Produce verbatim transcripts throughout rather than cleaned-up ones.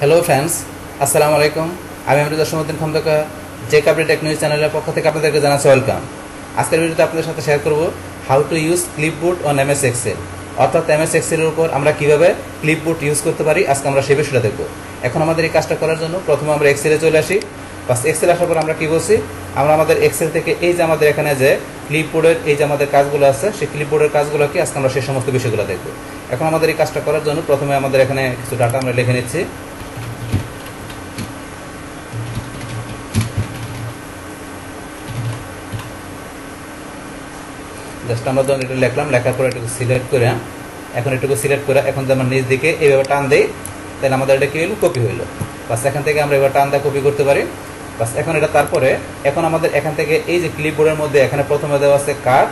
Hello friends, আসসালামু আলাইকুম। আমি এম রেজা সমুদ্দিন খন্দকা, জেকাবে টেকনোলজি চ্যানেলের পক্ষ থেকে আপনাদেরকে জানাচ্ছি ওয়েলকাম। আজকের ভিডিওতে আপনাদের সাথে শেয়ার করব how to use clipboard on M S Excel, অর্থাৎ এম এস এক্সেলের উপর আমরা কীভাবে ক্লিপবোর্ড ইউজ করতে পারি আজকে আমরা সেই বিষয়টা দেখব। এখন আমাদের এই কাজটা করার জন্য প্রথমে আমরা এক্সেলে চলে আসি। বাস এক্সেল আসার পর আমরা কী বলছি, আমরা আমাদের এক্সেল থেকে এই যে আমাদের এখানে যে ক্লিপবোর্ডের এই যে আমাদের কাজগুলো আছে সেই ক্লিপবোর্ডের কাজগুলোকে আজকে আমরা সেই সমস্ত বিষয়গুলো দেখব। এখন আমাদের এই কাজটা করার জন্য প্রথমে আমাদের এখানে কিছু ডাটা আমরা লিখে নিচ্ছি। জাস্ট আমরা যখন এটা লিখলাম, লেখার পর এটুকু সিলেক্ট করে এখন এটুকু সিলেক্ট করে এখন যে আমরা নিজ দিকে এইভাবে টান দিই তাহলে আমাদের এটা কী হলো, কপি হইলো। বাস এখান থেকে আমরা এবার টান দিয়ে কপি করতে পারি। বাস এখন এটা তারপরে এখন আমাদের এখান থেকে এই যে ক্লিপবোর্ডের মধ্যে এখানে প্রথমে দেওয়া আছে কাট,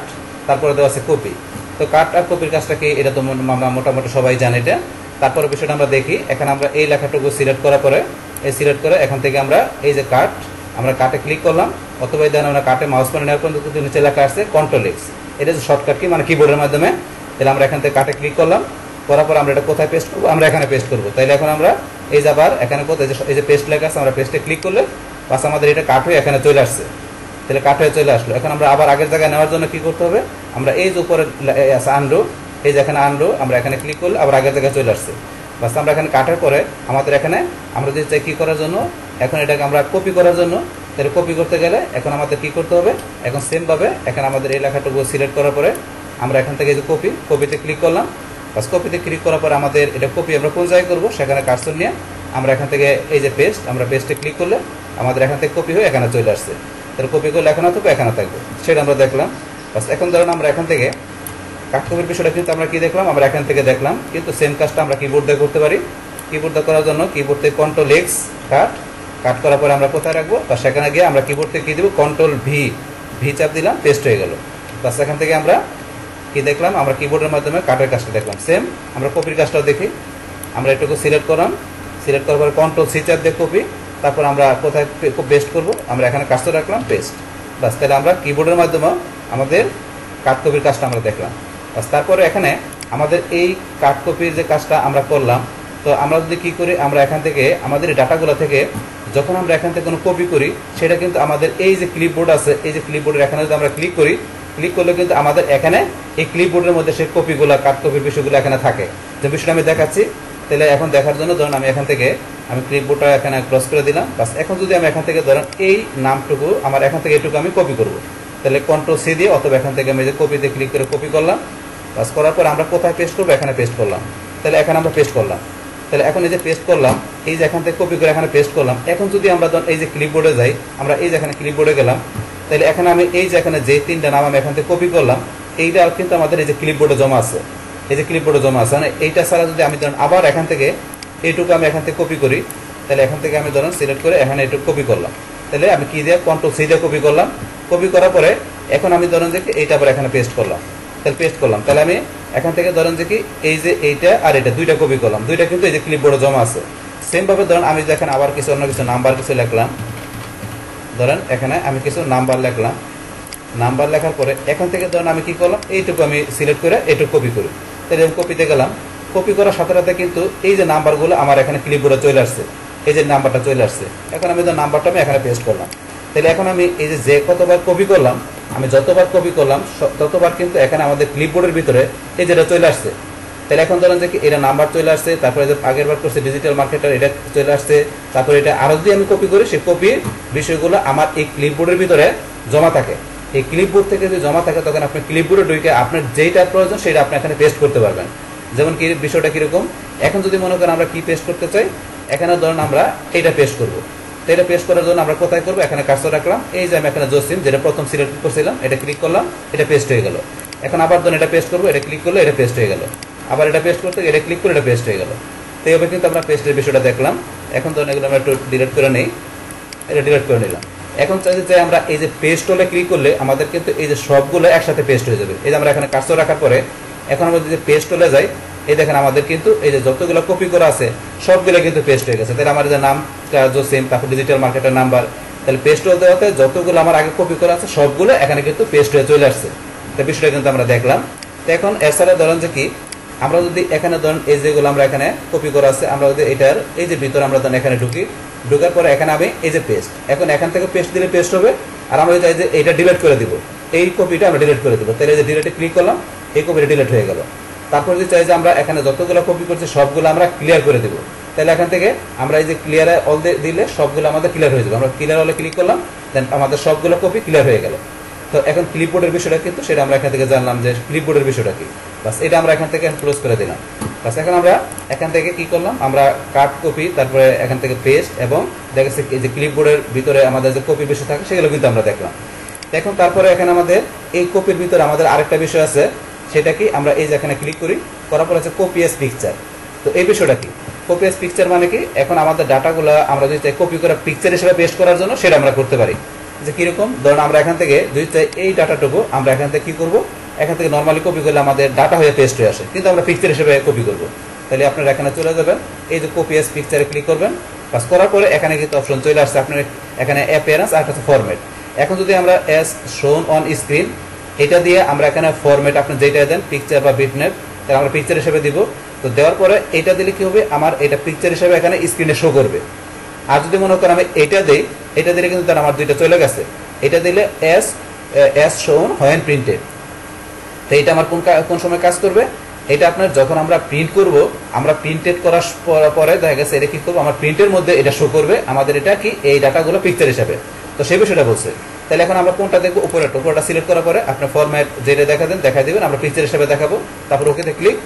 তারপরে দেওয়া আছে কপি। তো কাট আর কপির কাজটাকে এটা তো আমরা মোটামুটি সবাই জানি এটা। তারপরে বিষয়টা আমরা দেখি, এখানে আমরা এই লেখাটুকু সিলেক্ট করার পরে এই সিলেক্ট করে এখান থেকে আমরা এই যে কাট, আমরা কাটে ক্লিক করলাম অথবা এই আমরা কাটে মাউস পয়েন্ট নেওয়ার পর্যন্ত কিন্তু নিচে লেখা আছে কন্ট্রোল এক্স, এটা যে শর্টকাট কি মানে কিবোর্ডের মাধ্যমে। তাহলে আমরা এখান থেকে কাটে ক্লিক করলাম, করার পর আমরা এটা কোথায় পেস্ট করবো, আমরা এখানে পেস্ট করবো। তাহলে এখন আমরা এই যে আবার এখানে কোথায় এই যে পেস্ট লেখা আছে আমরা পেস্টে ক্লিক করলে বাস আমাদের এটা কাট হয়ে এখানে চলে আসছে। তাহলে কাট হয়ে চলে আসলো। এখন আমরা আবার আগের জায়গায় নেওয়ার জন্য কী করতে হবে, আমরা এই যে উপরে আনরো এই যে এখানে আনরো আমরা এখানে ক্লিক করলে আবার আগের জায়গায় চলে আসছে। বাস আমরা এখানে কাটার পরে আমাদের এখানে আমরা যদি চাই কী করার জন্য, এখন এটাকে আমরা কপি করার জন্য, তাহলে কপি করতে গেলে এখন আমাদের কী করতে হবে, এখন সেমভাবে এখানে আমাদের এই লেখাটুকু সিলেক্ট করার পরে আমরা এখান থেকে যে কপি কপিতে ক্লিক করলাম। বাস কপিতে ক্লিক করার পরে আমাদের এটা কপি আমরা কোন জায়গায় করবো সেখানে কার্সর নিয়ে আমরা এখান থেকে এই যে পেস্ট আমরা পেস্টে ক্লিক করলে আমাদের এখান থেকে কপি হয়ে এখানে চলে আসছে। তাহলে কপি করলে এখানে থাকবে এখানে থাকবে, সেটা আমরা দেখলাম। বাস এখন ধরুন আমরা এখান থেকে কাট কপির বিষয়টা কিন্তু আমরা কী দেখলাম, আমরা এখান থেকে দেখলাম, কিন্তু সেম কাজটা আমরা কিবোর্ড দিয়ে করতে পারি। কিবোর্ড দিয়ে করার জন্য কিবোর্ড থেকে কন্ট্রোল এক্স কাট, কাট করার পরে আমরা কোথায় রাখবো বা সেখানে গিয়ে আমরা কিবোর্ড থেকে কী দেবো, কন্ট্রোল ভি, ভি চাপ দিলাম, পেস্ট হয়ে গেল। বাস এখান থেকে আমরা কী দেখলাম, আমরা কিবোর্ডের মাধ্যমে কাটের কাজটা দেখলাম। সেম আমরা কপির কাজটাও দেখি, আমরা এটুকু সিলেক্ট করলাম, সিলেক্ট করার পরে কন্ট্রোল সি চাপ দিয়ে কপি, তারপর আমরা কোথায় পেস্ট করব, আমরা এখানে কাজটা রাখলাম পেস্ট। বাস তাহলে আমরা কিবোর্ডের মাধ্যমে আমাদের কাট কপির কাজটা আমরা দেখলাম। বাস তারপরে এখানে আমাদের এই কাট কপির যে কাজটা আমরা করলাম, তো আমরা যদি কী করি, আমরা এখান থেকে আমাদের ডাটাগুলো থেকে যখন আমরা এখান থেকে কোনো কপি করি সেটা কিন্তু আমাদের এই যে ক্লিপবোর্ড আছে এই যে ক্লিপবোর্ডের এখানে যদি আমরা ক্লিক করি, ক্লিক করলে কিন্তু আমাদের এখানে এই ক্লিপবোর্ডের মধ্যে সেই কপিগুলো কাট কপির বিষয়গুলো এখানে থাকে, যে বিষয়টা আমি দেখাচ্ছি। তাহলে এখন দেখার জন্য ধরুন আমি এখান থেকে আমি ক্লিপবোর্ডটা এখানে ক্রস করে দিলাম। বাস এখন যদি আমি এখান থেকে ধরুন এই নামটুকু আমার এখান থেকে এটুকু আমি কপি করব, তাহলে কন্ট্রোল সি দিয়ে অথবা এখান থেকে আমি যে কপিতে ক্লিক করে কপি করলাম। বাস করার পর আমরা কোথায় পেস্ট করবো, এখানে পেস্ট করলাম। তাহলে এখানে আমরা পেস্ট করলাম, তাহলে এখন এই যে পেস্ট করলাম, এই যে এখান থেকে কপি করে এখানে পেস্ট করলাম। এখন যদি আমরা ধরুন এই যে ক্লিপবোর্ডে যাই, আমরা এই যেখানে ক্লিপবোর্ডে গেলাম, তাহলে এখানে আমি এই যে এখানে যে তিনটা নাম আমি এখান থেকে কপি করলাম এইটা কিন্তু আমাদের এই যে ক্লিপবোর্ডে জমা আছে, এই যে ক্লিপবোর্ডে জমা আছে। মানে এইটা ছাড়া যদি আমি ধরুন আবার এখান থেকে এইটুকু আমি এখান থেকে কপি করি, তাহলে এখান থেকে আমি ধরুন সিলেক্ট করে এখানে এইটুকু কপি করলাম, তাহলে আমি কী দিয়ে কন্ট্রোল সি দিয়ে কপি করলাম। কপি করার পরে এখন আমি ধরুন যে এইটা আবার এখানে পেস্ট করলাম, তাহলে পেস্ট করলাম। তাহলে আমি এখান থেকে ধরুন যে কি এই যে এইটা আর এটা দুইটা কপি করলাম, দুইটা কিন্তু এই যে ক্লিপবোর্ডে জমা আছে। সেমভাবে ধরুন আমি যদি এখানে আবার কিছু অন্য কিছু নাম্বার কিছু লিখলাম, ধরেন এখানে আমি কিছু নাম্বার লিখলাম, নাম্বার লেখার পরে এখান থেকে ধরুন আমি কী করলাম, এইটুকু আমি সিলেক্ট করে এইটুকু কপি করি। তাহলে আমি কপিতে গেলাম, কপি করার সাথে সাথে কিন্তু এই যে নাম্বারগুলো আমার এখানে ক্লিপবোর্ডে চলে আসছে, এই যে নাম্বারটা চলে আসছে। এখন আমি ধরুন নাম্বারটা আমি এখানে পেস্ট করলাম, তাহলে এখন আমি এই যে যে কতবার কপি করলাম, আমি যতবার কপি করলাম ততবার কিন্তু এখানে আমাদের ক্লিপবোর্ডের ভিতরে এই যেটা চলে আসছে। তাহলে এখন ধরেন যে কি এটা নাম্বার চলে আসছে, তারপরে যে আগের বার করছে ডিজিটাল মার্কেটার এটা চলে আসছে, তারপরে এটা আরও যদি আমি কপি করি সেই কপির বিষয়গুলো আমার এই ক্লিপবোর্ডের ভিতরে জমা থাকে। এই ক্লিপবোর্ড থেকে যদি জমা থাকে তখন আপনি ক্লিপবোর্ডে ঢুকে আপনার যেইটা প্রয়োজন সেটা আপনি এখানে পেস্ট করতে পারবেন। যেমন কি বিষয়টা কীরকম, এখন যদি মনে করেন আমরা কি পেস্ট করতে চাই, এখানে ধরেন আমরা এইটা পেস্ট করবো, তো এটা পেস্ট করার জন্য আমরা কোথায় করবো, এখানে কাজটা রাখলাম, এই যে আমি এখানে জসিম যেটা প্রথম সিলেক্ট করছিলাম এটা ক্লিক করলাম, এটা পেস্ট হয়ে গেল। এখন আবার ধরুন এটা পেস্ট করবো, এটা ক্লিক করলে এটা পেস্ট হয়ে গেল, আবার এটা পেস্ট করতে এটা ক্লিক করে এটা পেস্ট হয়ে গেল। তো এইভাবে কিন্তু আমরা পেস্টের বিষয়টা দেখলাম। এখন ধরুন এগুলো আমরা একটু ডিলিট করে নেই, এটা ডিলিট করে নিলাম। এখন চাইছি যে আমরা এই যে পেস্ট হলে ক্লিক করলে আমাদের কিন্তু এই যে সবগুলো একসাথে পেস্ট হয়ে যাবে। এই যে আমরা এখানে কাজটা রাখার পরে এখন আমরা যদি পেস্ট হলে যাই, এই দেখেন আমাদের কিন্তু এই যে যতগুলো কপি করা আছে সবগুলো কিন্তু পেস্ট হয়ে গেছে। তাহলে আমার যে নামটা জসিম, তারপর ডিজিটাল মার্কেটের নাম্বার, তাহলে পেস্ট হতে হতে যতগুলো আমার আগে কপি করা আছে সবগুলো এখানে কিন্তু পেস্ট হয়ে চলে আসছে। তো বিষয়টা কিন্তু আমরা দেখলাম। তো এখন এছাড়া ধরেন যে কি আমরা যদি এখানে ধরুন এই যেগুলো আমরা এখানে কপি করা আছে আমরা যদি এটার এই যে ভিতর আমরা ধরুন এখানে ঢুকি ঢোকার পরে এখানে আমি এই যে পেস্ট এখন এখান থেকে পেস্ট দিলে পেস্ট হবে আর আমরা চাই যে এটা ডিলিট করে দিব এই কপিটা আমরা ডিলিট করে দিব তাহলে এই যে ডিলিটে ক্লিক করলাম এই কপিটা ডিলিট হয়ে গেল তারপর যদি চাই যে আমরা এখানে যতগুলো কপি করছি সবগুলো আমরা ক্লিয়ার করে দেব তাহলে এখান থেকে আমরা এই যে ক্লিয়ার অল দিলে সবগুলো আমাদের ক্লিয়ার হয়ে যাবে আমরা ক্লিয়ার অলে ক্লিক করলাম দেন আমাদের সবগুলো কপি ক্লিয়ার হয়ে গেল তো এখন ক্লিপবোর্ডের বিষয়টা কিন্তু সেটা আমরা এখান থেকে জানলাম যে ক্লিপবোর্ডের বিষয়টা কি বাস এটা আমরা এখান থেকে ক্লোজ করে দিলাম বাস এখন আমরা এখান থেকে কি করলাম আমরা কাট কপি তারপরে এখান থেকে পেস্ট এবং দেখা যাচ্ছে এই যে ক্লিপবোর্ডের ভিতরে আমাদের যে কপি বিষয় থাকে সেগুলো কিন্তু আমরা দেখলাম এখন তারপরে এখানে আমাদের এই কপির ভিতরে আমাদের আরেকটা বিষয় আছে সেটা কি আমরা এই যে এখানে ক্লিক করি করার পর আছে কপি এস পিকচার তো এই বিষয়টা কি কপি এস পিকচার মানে কি এখন আমাদের ডাটাগুলো আমরা যদি চাই কপি করে পিকচার হিসেবে পেস্ট করার জন্য সেটা আমরা করতে পারি যে কিরকম ধরুন আমরা এখান থেকে যদি চাই এই ডাটাটুকু আমরা এখান থেকে কী করবো এখান থেকে নর্মালি কপি করলে আমাদের ডাটা হয়ে পেস্ট হয়ে আসে কিন্তু আমরা পিকচার হিসেবে কপি করবো তাহলে আপনারা এখানে চলে যাবেন এই যে কপি এস পিকচারে ক্লিক করবেন পাস করার পরে এখানে কিন্তু অপশন চলে আসছে আপনার এখানে অ্যাপিয়ারেন্স আর একটা ফরম্যাট এখন যদি আমরা অ্যাজ শোন অন স্ক্রিন এটা দিয়ে আমরা এখানে ফরম্যাট আপনি যেটা দেন পিকচার বা বিটম্যাপ তাহলে আমরা পিকচার হিসেবে দিব তো দেওয়ার পরে এটা দিলে কী হবে আমার এটা পিকচার হিসেবে এখানে স্ক্রিনে শো করবে আর যদি মনে করেন আমি এটা দিই এটা দিলে কিন্তু তার আমার দুইটা চলে গেছে এটা দিলে এস এস শোন হয় প্রিন্টেড তো এটা আমার কোন কোন সময় কাজ করবে এটা আপনার যখন আমরা প্রিন্ট করব আমরা প্রিন্টেড করার পরে দেখা গেছে এটা কী করবো আমার প্রিন্টের মধ্যে এটা শো করবে আমাদের এটা কি এই ডাটাগুলো পিকচার হিসাবে তো সেই বিষয়টা বলছে তাহলে এখন আমরা কোনটা দেখবো উপরে উপরটা সিলেক্ট করার পরে আপনার ফরম্যাট যেটা দেখা দেন দেখা দেবেন আমরা পিকচার হিসাবে দেখাবো তারপর ওকেতে ক্লিক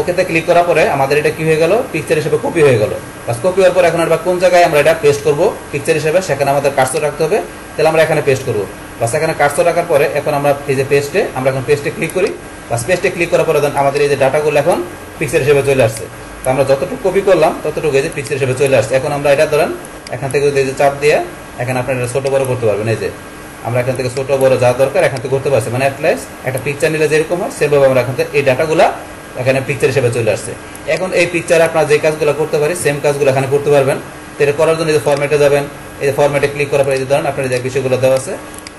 ওকেতে ক্লিক করার পরে আমাদের এটা কি হয়ে গেল পিকচার হিসেবে কপি হয়ে গেল বাস কপি হওয়ার পর এখন আমরা কোন জায়গায় আমরা এটা পেস্ট করব পিকচার হিসেবে সেখানে আমাদের কার্সর রাখতে হবে তাহলে আমরা এখানে পেস্ট করবো বাস এখানে কার্সর রাখার পরে এখন আমরা এই যে পেস্টে আমরা এখন পেস্টে ক্লিক করি বাস পেস্টে ক্লিক করার পরে আমাদের এই যে ডাটাগুলো এখন পিকচার হিসেবে চলে আসছে তো আমরা যতটুকু কপি করলাম ততটুকু এই যে পিকচার হিসেবে চলে আসছে এখন আমরা এটা ধরেন এখান থেকে এই যে চাপ দিয়ে এখানে আপনারা এটা ছোটো বড়ো করতে পারবেন এই যে আমরা এখান থেকে ছোটো বড়ো যা দরকার এখান থেকে করতে পারছি মানে অ্যাটলাইস একটা পিকচার নিলে যেরকম হয় সেভাবে আমরা এখান থেকে এই ডাটাগুলো এখানে পিকচার হিসেবে চলে আসছে এখন এই পিকচারে আপনারা যে কাজগুলো করতে পারি সেম কাজগুলো এখানে করতে পারবেন তো এটা করার জন্য এই যে ফরম্যাটে যাবেন এই যে ফরম্যাটে ক্লিক করার পর এই যে ধরেন আপনার যে বিষয়গুলো দেওয়া আছে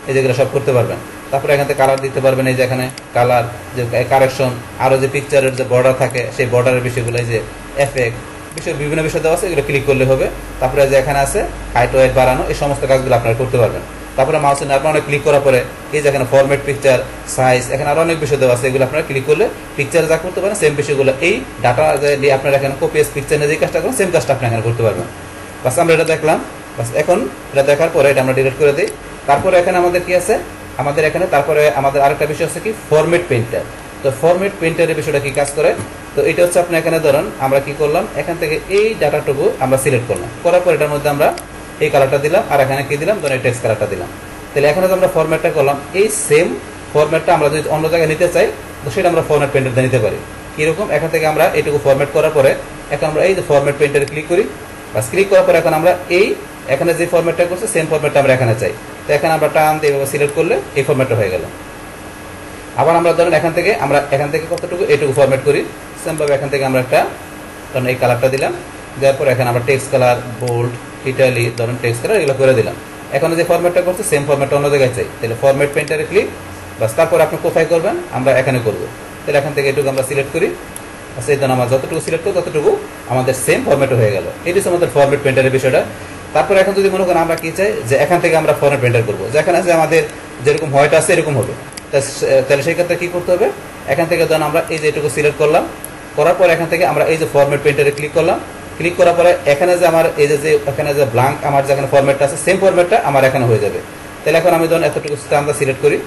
এই যেগুলো সব করতে পারবেন তারপরে এখান থেকে কালার দিতে পারবেন এই যে এখানে কালার যে কারেকশন আরও যে পিকচারের যে বর্ডার থাকে সেই বর্ডারের বিষয়গুলো এই যে এফেক্ট বিষয় বিভিন্ন বিষয় দেওয়া আছে এগুলো ক্লিক করলে হবে তারপরে যে এখানে আছে হাইট ওয়েট বাড়ানো এই সমস্ত কাজগুলো আপনারা করতে পারবেন তারপরে মাউসে আপনারা ক্লিক করার পরে এই যে এখানে ফরম্যাট পিকচার সাইজ এখানে আরও অনেক বিষয় দেওয়া আছে এগুলো আপনারা ক্লিক করলে পিকচার যা করতে পারেন সেম বিষয়গুলো এই ডাটা দিয়ে আপনারা এখানে কপি এস পিকচার নিয়ে যে কাজটা করেন সেম কাজটা আপনি এখানে করতে পারবেন বাস আমরা এটা দেখলাম বাস এখন এটা দেখার পরে এটা আমরা ডিলিট করে দিই তারপরে এখানে আমাদের কি আছে আমাদের এখানে তারপরে আমাদের আরেকটা বিষয় আছে কি ফরম্যাট পেইন্টার তো ফরম্যাট পেইন্টারের বিষয়টা কি কাজ করে তো এটা হচ্ছে আপনি এখানে ধরুন আমরা কি করলাম এখান থেকে এই ডাটাটুকু আমরা সিলেক্ট করলাম করার পর এটার মধ্যে আমরা এই কালারটা দিলাম আর এখানে কি দিলাম ধরুন এই টেক্সট কালারটা দিলাম তাহলে এখানে তো আমরা ফরম্যাটটা করলাম এই সেম ফরম্যাটটা আমরা যদি অন্য জায়গায় নিতে চাই তো সেটা আমরা ফরম্যাট পেইন্টারটা নিতে পারি কীরকম এখান থেকে আমরা এটুকু ফরম্যাট করার পরে এখন আমরা এই যে ফরম্যাট পেইন্টারে ক্লিক করি বাস ক্লিক করার পরে এখন আমরা এই এখানে যে ফরম্যাটটা করছে সেম ফরম্যাটটা আমরা এখানে চাই তো এখানে আমরা টান দিয়ে এভাবে সিলেক্ট করলে এই ফরম্যাটটা হয়ে গেল আবার আমরা ধরেন এখান থেকে আমরা এখান থেকে কতটুকু এটুকু ফরম্যাট করি সেমভাবে এখান থেকে আমরা একটা ধরুন এই কালারটা দিলাম দেওয়ার পর এখানে আমরা টেক্সট কালার বোল্ড ইটালি ধরুন টেক্সট কালার এগুলো করে দিলাম এখন যে ফরম্যাটটা করছে সেম ফরম্যাটটা অন্য জায়গায় চাই তাহলে ফরম্যাট পেইন্টারে ক্লিক বাস তারপর আপনি কোথায় করবেন আমরা এখানে করব তাহলে এখান থেকে এটুকু আমরা সিলেক্ট করি সেই জন্য আমরা যতটুকু সিলেক্ট করি ততটুকু আমাদের সেম ফরম্যাট হয়ে গেল এটি হচ্ছে আমাদের ফরম্যাট পেইন্টারের বিষয়টা তারপরে এখন যদি মনে করেন আমরা কী চাই যে এখান থেকে আমরা ফরম্যাট পেইন্টার করবো যেখানে আছে আমাদের যেরকম হোয়াইট আছে এরকম হবে তাহলে সেই ক্ষেত্রে কী করতে হবে এখান থেকে ধরুন আমরা এই যে এটুকু সিলেক্ট করলাম করার পর এখান থেকে আমরা এই যে ফরম্যাট পেইন্টারে ক্লিক করলাম ক্লিক করার পরে এখানে যে আমার এই যে এখানে যে ব্ল্যাঙ্ক আমার যেখানে ফরম্যাটটা আছে সেম ফরম্যাটটা আমার এখানে হয়ে যাবে তাহলে এখন আমি ধরুন এতটুকু আমরা সিলেক্ট করি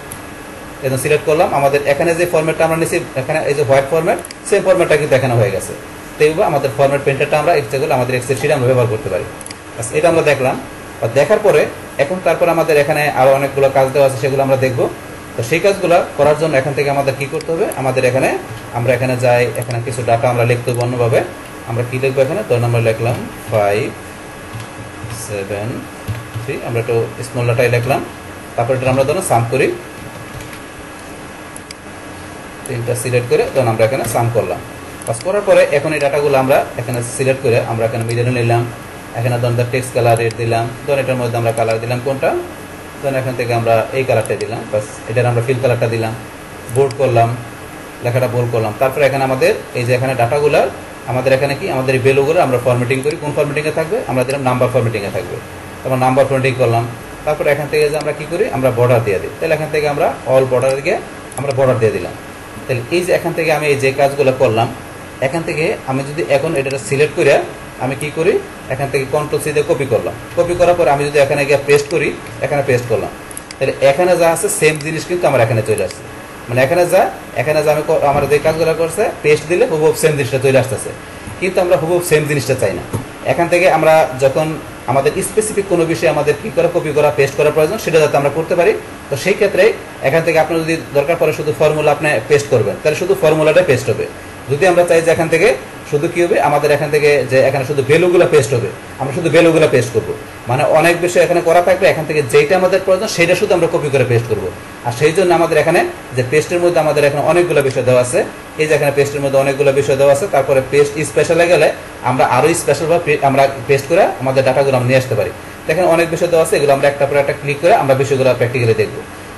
এবং সিলেক্ট করলাম আমাদের এখানে যে ফরম্যাটটা আমরা নিয়েছি এখানে এই যে হোয়াইট ফরম্যাট সেম ফরম্যাটটা কিন্তু এখানে হয়ে গেছে তো এইভাবে আমাদের ফরম্যাট পেইন্টারটা আমরা এক্সেল আমাদের এক্সেল শিটে আমরা ব্যবহার করতে পারি এটা আমরা দেখলাম আর দেখার পরে এখন তারপর আমাদের এখানে আরও অনেকগুলো কাজ দেওয়া আছে সেগুলো আমরা দেখব তো সেই কাজগুলো করার জন্য এখান থেকে আমাদের কি করতে হবে আমাদের এখানে আমরা এখানে যাই এখানে কিছু ডাটা আমরা লিখতে হবে অন্যভাবে আমরা কী লিখবো এখানে ধরুন আমরা লিখলাম ফাইভ সেভেন থ্রি আমরা একটু স্মল ডাটাই লিখলাম তারপর এটা আমরা ধরুন সাম করি তিনটা সিলেক্ট করে ধরুন আমরা এখানে সাম করলাম পাস করার পরে এখন এই ডাটাগুলো আমরা এখানে সিলেক্ট করে আমরা এখানে মিলিয়ে নিলাম এখানে ধরুন টেক্সট কালার রেড দিলাম ধরুন এটার মধ্যে আমরা কালার দিলাম কোনটা ধরুন এখান থেকে আমরা এই কালারটা দিলাম বাস এটার আমরা ফিল কালারটা দিলাম বোর্ড করলাম লেখাটা বোল করলাম। তারপর এখানে আমাদের এই যে এখানে ডাটাগুলার আমাদের এখানে কি আমাদের এই ভ্যালুগুলো আমরা ফরম্যাটিং করি। কোন ফরম্যাটিংয়ে থাকবে? আমরা দিলাম নাম্বার ফরম্যাটিংয়ে থাকবে। তারপর নাম্বার ফরম্যাটিং করলাম। তারপর এখান থেকে যে আমরা কী করি আমরা বর্ডার দিয়ে দিই। তাহলে এখান থেকে আমরা অল বর্ডার গিয়ে আমরা বর্ডার দিয়ে দিলাম। তাহলে এই যে এখান থেকে আমি এই যে কাজগুলো করলাম, এখান থেকে আমি যদি এখন এটা সিলেক্ট করে আমি কি করি এখান থেকে কন্ট্রোল সি দিয়ে কপি করলাম। কপি করার পর আমি যদি এখানে গিয়ে পেস্ট করি, এখানে পেস্ট করলাম, তাহলে এখানে যা আছে সেম জিনিস কিন্তু আমার এখানে চলে আসছে। মানে এখানে যা এখানে যা আমি আমার যে কাজগুলো করছে পেস্ট দিলে হুবহুব সেম জিনিসটা চলে আসতেছে। কিন্তু আমরা হুবহুব সেম জিনিসটা চাই না। এখান থেকে আমরা যখন আমাদের স্পেসিফিক কোনো বিষয়ে আমাদের কী করে কপি করা পেস্ট করা প্রয়োজন সেটা যাতে আমরা করতে পারি, তো সেই ক্ষেত্রে এখান থেকে আপনার যদি দরকার পড়ে শুধু ফর্মুলা আপনি পেস্ট করবেন, তাহলে শুধু ফর্মুলাটা পেস্ট হবে। যদি আমরা চাই যে এখান থেকে শুধু কী হবে আমাদের এখান থেকে যে এখানে শুধু ভ্যালুগুলো পেস্ট হবে, আমরা শুধু ভ্যালুগুলো পেস্ট করব। মানে অনেক বিষয় এখানে করা থাকবে, এখান থেকে যেটা আমাদের প্রয়োজন সেটা শুধু আমরা কপি করে পেস্ট করব। আর সেই জন্য আমাদের এখানে যে পেস্টের মধ্যে আমাদের এখানে অনেকগুলো বিষয় দেওয়া আছে। এই যে এখানে পেস্টের মধ্যে অনেকগুলো বিষয় দেওয়া আছে। তারপরে পেস্ট স্পেশালে গেলে আমরা আরও স্পেশালভাবে আমরা পেস্ট করে আমাদের ডাটাগুলো আমরা নিয়ে আসতে পারি। দেখেন অনেক বিষয় দেওয়া আছে, এগুলো আমরা একটা পরে একটা ক্লিক করে আমরা বিষয়গুলো প্র্যাকটিক্যালি দেখব।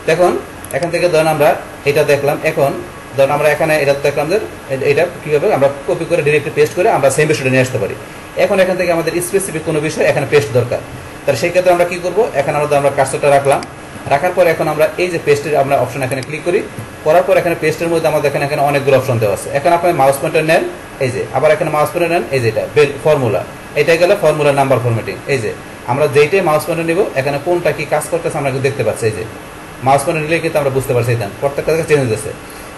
দেখুন এখান থেকে ধরুন আমরা এটা দেখলাম, এখন ধরুন আমরা এখানে এটা দেখলাম যে এটা কীভাবে আমরা কপি করে ডিরেক্টলি পেস্ট করে আমরা সেম বিষয়টা নিয়ে আসতে পারি। এখন এখান থেকে আমাদের স্পেসিফিক কোনো বিষয় এখানে পেস্ট দরকার, তাহলে সেই ক্ষেত্রে আমরা কী করবো এখানে আমরা আমরা কাজটা রাখলাম। রাখার পর এখন আমরা এই যে পেস্টের আমরা অপশন এখানে ক্লিক করি, করার পর এখানে পেস্টের মধ্যে আমাদের এখানে এখানে অনেকগুলো অপশন দেওয়া আছে। এখন আপনি মাউস পয়েন্টার নেন, এই যে আবার এখানে মাউস পয়েন্টার নেন, এই যে এটা ফর্মুলা, এটা গেলে ফর্মুলা নাম্বার ফরম্যাটিং। এই যে আমরা যেইটাই মাউস পয়েন্টার নেব এখানে কোনটা কী কাজ করতেছে আমরা কিন্তু দেখতে পাচ্ছি। এই যে মাউস পয়েন্টার নিলে কিন্তু আমরা বুঝতে পারছি এখানে প্রত্যেকটা জায়গায় চেঞ্জ হয়েছে।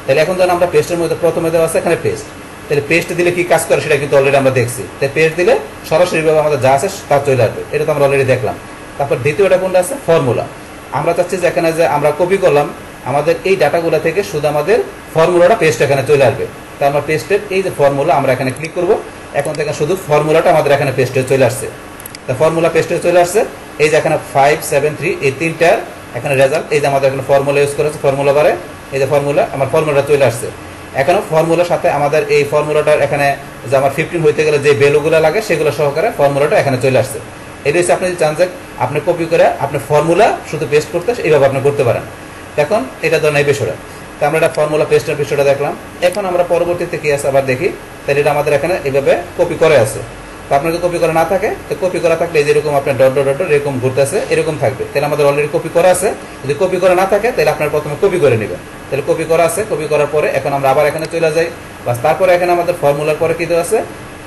তাহলে এখন ধরুন আমরা পেস্টের মধ্যে প্রথমে দেওয়া আছে এখানে পেস্ট, তাহলে পেস্ট দিলে কি কাজ করে সেটা কিন্তু অলরেডি আমরা দেখছি। তাই পেস্ট দিলে সরাসরিভাবে আমাদের যা আছে তা চলে আসবে, এটা তো আমরা অলরেডি দেখলাম। তারপর দ্বিতীয়টা কোনটা আছে ফর্মুলা। আমরা চাচ্ছি যে এখানে যে আমরা কপি করলাম আমাদের এই ডাটাগুলো থেকে শুধু আমাদের ফর্মুলাটা পেস্ট এখানে চলে আসবে। তাই আমরা পেস্টের এই যে ফর্মুলা আমরা এখানে ক্লিক করব, এখন থেকে শুধু ফর্মুলাটা আমাদের এখানে পেস্ট হয়ে চলে আসছে। তা ফর্মুলা পেস্ট হয়ে চলে আসছে। এই যে এখানে ফাইভ সেভেন থ্রি এই তিনটার এখানে রেজাল্ট, এই যে আমাদের এখানে ফর্মুলা ইউজ করেছে ফর্মুলা বারে, এই যে ফর্মুলা আমার ফর্মুলাটা চলে আসছে। এখনও ফর্মুলার সাথে আমাদের এই ফর্মুলাটার এখানে যে আমার ফিফটিন হইতে গেলে যে ভ্যালুগুলো লাগে সেগুলো সহকারে ফর্মুলাটা এখানে চলে আসছে। এটা হচ্ছে আপনি চান যে আপনি কপি করে আপনি ফর্মুলা শুধু পেস্ট করতে এইভাবে আপনি করতে পারেন। এখন এটা ধরেন এই বিষয়টা, তো আমরা এটা ফর্মুলা পেস্টের বিষয়টা দেখলাম। এখন আমরা পরবর্তীতে কী আছে আবার দেখি, তাহলে এটা আমাদের এখানে এইভাবে কপি করে আছে। তো আপনাকে কপি করা না থাকে, তো কপি করা থাকলে যেরকম আপনার ডট ডট ডট এরকম ঘুরতে আছে এরকম থাকবে, তাহলে আমাদের অলরেডি কপি করা আছে। যদি কপি করা না থাকে তাহলে আপনার প্রথমে কপি করে নেবেন। তাহলে কপি করা আছে, কপি করার পরে এখন আমরা আবার এখানে চলে যাই বাস। তারপরে এখানে আমাদের ফর্মুলার পরে কী দেওয়া আছে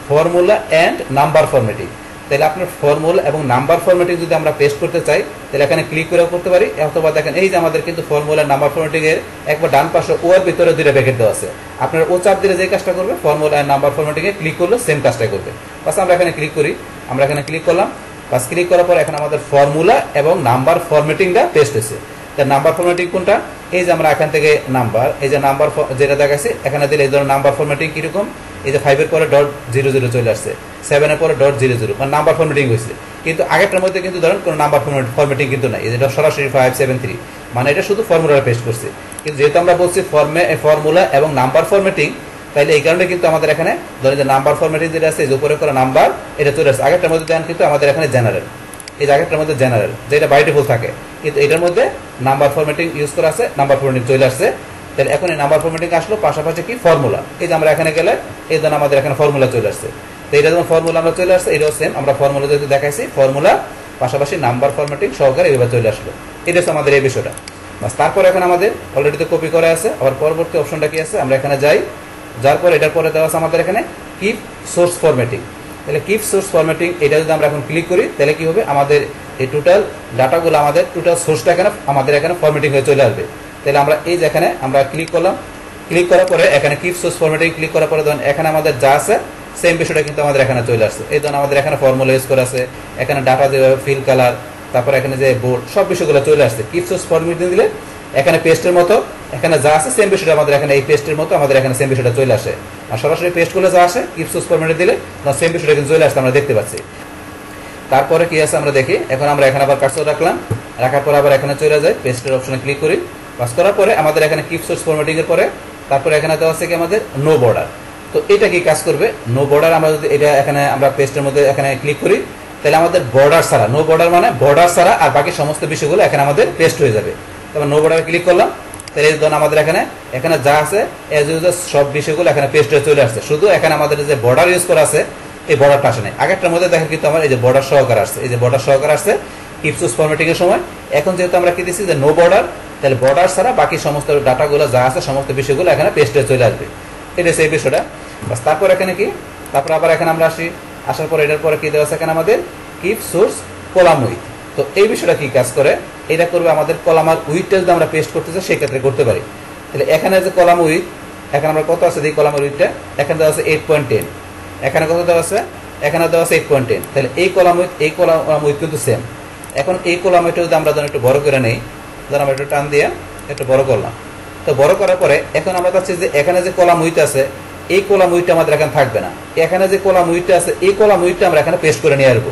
ফর্মুলা অ্যান্ড নাম্বার ফরম্যাটিং। তাহলে আপনার ফর্মুলা এবং নাম্বার ফরম্যাটিং যদি আমরা পেস্ট করতে চাই তাহলে এখানে ক্লিক করেও করতে পারি। অথবা দেখেন এই যে আমাদের কিন্তু ফর্মুলা নাম্বার ফরম্যাটিংয়ের একবার ডান পাশে ওর ভিতরে দুইটা ব্র্যাকেট দেওয়া আছে। আপনার ও চাপ দিলে যে কাজটা করবে ফর্মুলা অ্যান্ড নাম্বার ফরম্যাটিংয়ে ক্লিক করলে সেম কাজটাই করবে। বাস আমরা এখানে ক্লিক করি, আমরা এখানে ক্লিক করলাম, বাস ক্লিক করার পর এখন আমাদের ফর্মুলা এবং নাম্বার ফরম্যাটিংটা পেস্ট হয়েছে। তার নাম্বার ফরম্যাটিং কোনটা, এই যে আমরা এখান থেকে নাম্বার, এই যে নাম্বার যেটা দেখাচ্ছি এখানে দিলে এই ধরনের নাম্বার ফরম্যাটিং কীরকম, এই যে ফাইভের পরে ডট জিরো জিরো চলে আসছে, সেভেনের পরে ডট জিরো জিরো মানে নাম্বার ফরম্যাটিং হয়েছে। কিন্তু আগেরটার মধ্যে কিন্তু ধরেন কোনো নাম্বার ফরম্যাটিং কিন্তু নাই, এটা সরাসরি ফাইভ সেভেন থ্রি মানে এটা শুধু ফর্মুলা পেস্ট করছে। কিন্তু যেহেতু আমরা বলছি ফর্মে ফর্মুলা এবং নাম্বার ফরম্যাটিং, তাহলে এই কারণে কিন্তু আমাদের এখানে ধরেন যে নাম্বার ফরম্যাটিং যেটা আছে এই উপরে করে নাম্বার এটা চলে আসছে। আগেরটার মধ্যে দেন কিন্তু আমাদের এখানে জেনারেল, এই যে আগেরটার মধ্যে জেনারেল যেটা বাই ডিফল্ট থাকে, কিন্তু এটার মধ্যে নাম্বার ফরম্যাটিং ইউজ করা আছে, নাম্বার ফরম্যাটিং চলে আসছে। তাহলে এখন এই নাম্বার ফরম্যাটিং আসলো, পাশাপাশি কি ফর্মুলা, এই যে আমরা এখানে গেলে এই ধরনের আমাদের এখানে ফর্মুলা চলে আসছে। তো এটা যেমন ফর্মুলা আমরা চলে আসছে, এটাও সেম আমরা ফর্মুলা যদি দেখাইছি ফর্মুলা পাশাপাশি নাম্বার ফরম্যাটিং সহকারে এইভাবে চলে আসলো। এটা হচ্ছে আমাদের এই বিষয়টা। বাস তারপর এখন আমাদের অলরেডি তো কপি করা আছে, আবার পরবর্তী অপশনটা কি আছে আমরা এখানে যাই, যার পর এটার পরে দেওয়া আছে আমাদের এখানে কিপ সোর্স ফরম্যাটিং। তাহলে কিপ সোর্স ফরম্যাটিং এটা যদি আমরা এখন ক্লিক করি তাহলে কী হবে আমাদের এই টোটাল ডাটাগুলো আমাদের টোটাল সোর্সটা এখানে আমাদের এখানে ফরম্যাটিং হয়ে চলে আসবে। তাহলে আমরা এই যেখানে আমরা ক্লিক করলাম, ক্লিক করার পরে এখানে কিপ সোর্স ফরম্যাটিং ক্লিক করার পরে ধরুন এখানে আমাদের যা আছে সেম বিষয়টা কিন্তু আমাদের এখানে চলে আসছে। এই ধরুন আমাদের এখানে ফর্মুলা ইউজ করা আছে, এখানে ডাটা যেভাবে ফিল কালার, তারপরে এখানে যে বোর্ড সব বিষয়গুলো চলে আসছে। কিপ সোর্স ফরম্যাটিং দিলে এখানে পেস্টের মতো এখানে যা আছে সেম বিষয়টা আমাদের এখানে এই পেস্টের মতো আমাদের এখানে সেম বিষয়টা চলে আসে। আর সরাসরি পেস্টগুলো যা আসে কিপ সোর্স ফরম্যাটিং দিলে সেম বিষয়টা কিন্তু চলে আসছে, আমরা দেখতে পাচ্ছি। তারপরে কী আছে আমরা দেখি, এখন আমরা এখানে আবার কাজটা রাখলাম, রাখার পর আবার এখানে চলে যাই পেস্টের অপশনে ক্লিক করি। পাস করার পরে আমাদের এখানে কিপ সোর্স ফরম্যাটিংয়ের পরে তারপরে এখানে দেওয়া আছে কি আমাদের নো বর্ডার। তো এটা কি কাজ করবে নো বর্ডার, আমরা যদি এটা এখানে আমরা পেস্টের মধ্যে এখানে ক্লিক করি তাহলে আমাদের বর্ডার ছাড়া, নো বর্ডার মানে বর্ডার ছাড়া আর বাকি সমস্ত বিষয়গুলো এখানে আমাদের পেস্ট হয়ে যাবে। তারপর নো বর্ডারে ক্লিক করলাম, তাহলে এই ধরুন আমাদের এখানে এখানে যা আছে এজ ইউজার সব বিষয়গুলো এখানে পেস্ট হয়ে চলে আসছে। শুধু এখানে আমাদের যে বর্ডার ইউজ করা আছে এই বর্ডারটা আসে নাই। আগেরটার মধ্যে দেখেন কিন্তু আমার এই যে বর্ডার সহকার আসছে, এই যে বর্ডার সহকার আসছে ইপসোস ফরম্যাটিং এর সময়। এখন যেহেতু আমরা কি দিচ্ছি যে নো বর্ডার, তাহলে বর্ডার ছাড়া বাকি সমস্ত ডাটাগুলো যা আছে সমস্ত বিষয়গুলো এখানে পেস্ট হয়ে চলে আসবে। এটা সেই বিষয়টা। তারপর এখানে কি, তারপর আবার এখানে আমরা আসি, আসার পর এটার পরে কি দেওয়া আছে এখানে আমাদের কিপ সোর্স কলাম উইথ। তো এই বিষয়টা কি কাজ করে, এটা করবে আমাদের কলাম আর উইথটা যদি আমরা পেস্ট করতে চাই সেক্ষেত্রে করতে পারি। তাহলে এখানে যে কলাম উইথ এখানে আমরা কত আছে দিই, কলাম উইথটা এখানে দেওয়া আছে এইট পয়েন্ট টেন, এখানে কত দেওয়া আছে এখানে দেওয়া আছে এইট পয়েন্ট টেন। তাহলে এই কলাম উইথ এই কলাম উইথ কিন্তু সেম। এখন এই কলাম এটা যদি আমরা ধরুন একটু বড় করে নেই, ধরুন আমরা একটু টান দিয়ে একটু বড় করলাম। তো বড় করার পরে এখন আমরা চাচ্ছি যে এখানে যে কলাম উইথ আছে এই কলাম উইথটা আমাদের এখানে থাকবে না, এখানে যে কলাম উইথটা আছে এই কলাম উইথটা আমরা এখানে পেস্ট করে নিয়ে আসবো।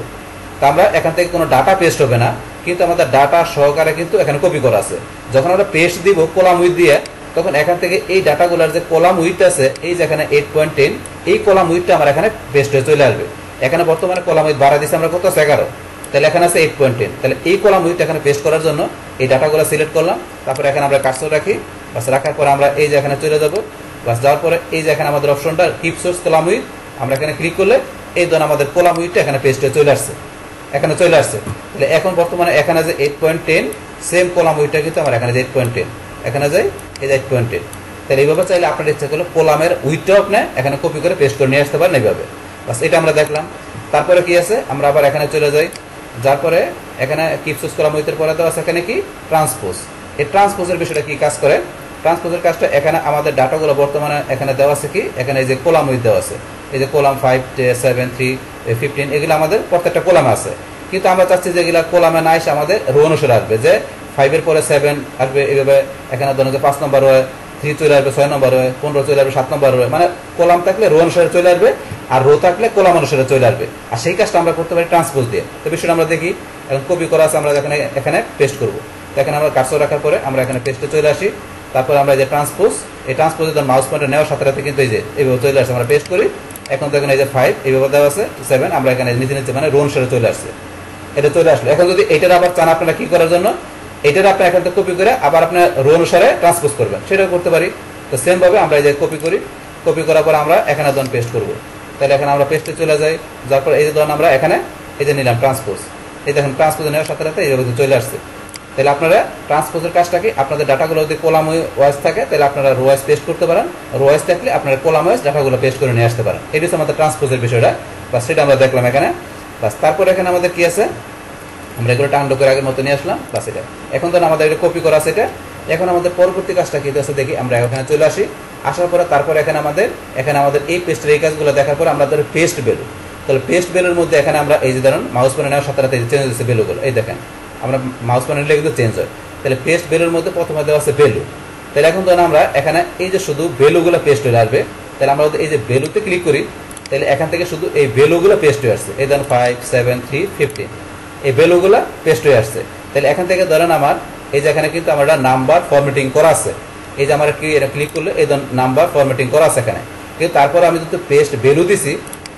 তা আমরা এখান থেকে কোনো ডাটা পেস্ট হবে না, কিন্তু আমাদের ডাটা সহকারে কিন্তু এখানে কপি করা আছে। যখন আমরা পেস্ট দিব কলাম উইথ দিয়ে তখন এখান থেকে এই ডাটাগুলোর যে কলাম উইথ আছে এই যেখানে এইট পয়েন্ট টেন এই কলাম উইথটা আমরা এখানে পেস্ট হয়ে চলে আসবে। এখানে বর্তমানে কলাম উইথ বাড়া দিচ্ছি আমরা কত আছে এগারো, তাহলে এখানে আছে এইট পয়েন্ট টেন। তাহলে এই কলাম উইথটা এখানে পেস্ট করার জন্য এই ডাটাগুলো সিলেক্ট করলাম, তারপরে এখানে আমরা কার্সর রাখি, বাস রাখার পর আমরা এই যে এখানে চলে যাবো। বাস যাওয়ার পরে এই যে এখানে আমাদের অপশনটা কিপ সোর্স কলাম উইথ, আমরা এখানে ক্লিক করলে এই ধরুন আমাদের কলাম উইথটা এখানে পেস্ট হয়ে চলে আসছে, এখানে চলে আসছে। তাহলে এখন বর্তমানে এখানে যে eight point ten same column উইথটা কিন্তু আমার এখানে যে এইট পয়েন্ট টেন এখানে যাই এই যে এইট পয়েন্ট টেন। তাহলে এইভাবে চাইলে আপনার ইচ্ছা করলে কলামের উইথটাও আপনি এখানে কপি করে পেস্ট করে নিয়ে আসতে পারেন এইভাবে। বাস এটা আমরা দেখলাম। তারপরে কি আছে আমরা আবার এখানে চলে যাই, যার পরে এখানে কিপ সোর্স কলাম উইথের পরে দেওয়া আছে এখানে কি ট্রান্সপোজ। এই ট্রান্সপোজের বিষয়টা কি কাজ করে, ট্রান্সপোজের কাজটা এখানে আমাদের ডাটাগুলো বর্তমানে এখানে দেওয়া আছে কি এখানে এই যে কলাম উইথ দেওয়া আছে, এই যে column five seven three fifteen এগুলো আমাদের প্রত্যেকটা কলামে আছে, কিন্তু আমরা চাচ্ছি যে এগুলো কলামে না এসে আমাদের রো অনুসারে আসবে, যে ফাইভের পরে সেভেন আসবে এইভাবে, এখানে ধরুন যে পাঁচ নম্বর হয় থ্রি চলে আসবে, ছয় নম্বর হয় পনেরো চলে আসবে, সাত নম্বর হয়, মানে কলাম থাকলে রো অনুসারে চলে আসবে আর রো থাকলে কলাম অনুসারে চলে আসবে। আর সেই কাজটা আমরা করতে পারি ট্রান্সপোজ দিয়ে। তো বিষয়টা আমরা দেখি এখন কপি করা আছে, আমরা এখানে এখানে পেস্ট করবো। এখানে আমরা কার্সর রাখার পরে আমরা এখানে পেস্টে চলে আসি, তারপরে আমরা যে ট্রান্সপোজ এই ট্রান্সপোজে ধর মাউস পয়েন্টে নেওয়ার সাথে সাথে কিন্তু এই যে এইভাবে চলে আসছে, আমরা পেস্ট করি। এখন তো এখানে এই যে ফাইভ এইভাবে দেওয়া আছে, সেভেন আমরা এখানে নিচে নিচে মানে রোন সেরে চলে আসছে, এটা চলে আসলো। এখন যদি এটার আবার চান আপনারা কী করার জন্য, এটার আপনার এখান থেকে কপি করে আবার আপনার রোন সেরে ট্রান্সপোজ করবেন, সেটাও করতে পারি। তো সেমভাবে আমরা এই যে কপি করি, কপি করার পর আমরা এখানে ধরুন পেস্ট করবো। তাহলে এখানে আমরা পেস্টে চলে যাই, যার পর এই যে ধরুন আমরা এখানে এই যে নিলাম ট্রান্সপোজ, এই দেখুন ট্রান্সপোজ নেওয়ার সাথে সাথে এইভাবে চলে আসছে। তাহলে আপনারা ট্রান্সপোজের কাজটাকে আপনাদের ডাটাগুলো যদি কলাম ওয়াইজ থাকে তাহলে আপনারা রো ওয়াইজ পেস্ট করতে পারেন, রো ওয়াইজ থাকলে আপনারা কলাম ওয়াইজ ডাটাগুলো পেস্ট করে নিয়ে আসতে পারেন। এটা হচ্ছে আমাদের ট্রান্সপোজের বিষয়টা, বা সেটা আমরা দেখলাম এখানে। বাস তারপরে এখানে আমাদের কি আছে আমরা এগুলো টানডো করে আগের মতো নিয়ে আসলাম। বাস এটা এখন ধরুন আমাদের এটা কপি করা আছে, এটা এখন আমাদের পরবর্তী কাজটা কী আছে দেখি। আমরা এখানে চলে আসি, আসার পরে তারপরে এখানে আমাদের এখানে আমাদের এই পেস্টের এই কাজগুলো দেখার পরে আমরা ধরুন পেস্ট ভ্যালু। তাহলে পেস্ট ভ্যালুর মধ্যে এখানে আমরা এই যে ধরুন মাউস পয়েন্ট নেওয়ার সাথে সাথে চেঞ্জ হচ্ছে ভ্যালুগুলো, এই দেখেন আমরা মাউস পয়েন্ট লিখে চেঞ্জ হয়। তাহলে পেস্ট ভ্যালুর মধ্যে প্রথমে দেওয়া আছে ভ্যালু। তাহলে এখন ধরুন আমরা এখানে এই যে শুধু ভ্যালুগুলো পেস্ট হয়ে আসবে, তাহলে আমরা এই যে ভ্যালুতে ক্লিক করি তাহলে এখান থেকে শুধু এই ভ্যালুগুলো পেস্ট হয়ে আসছে, এই ধরুন ফাইভ সেভেন থ্রি ফিফটিন এই ভ্যালুগুলো পেস্ট হয়ে আসছে। তাহলে এখান থেকে ধরেন আমার এই যে এখানে কিন্তু আমরা নাম্বার ফরম্যাটিং করা আছে, এই যে আমরা কি এটা ক্লিক করলে এই ধরুন নাম্বার ফরম্যাটিং করা আছে এখানে, কিন্তু তারপরে আমি যদি পেস্ট ভ্যালু দিছি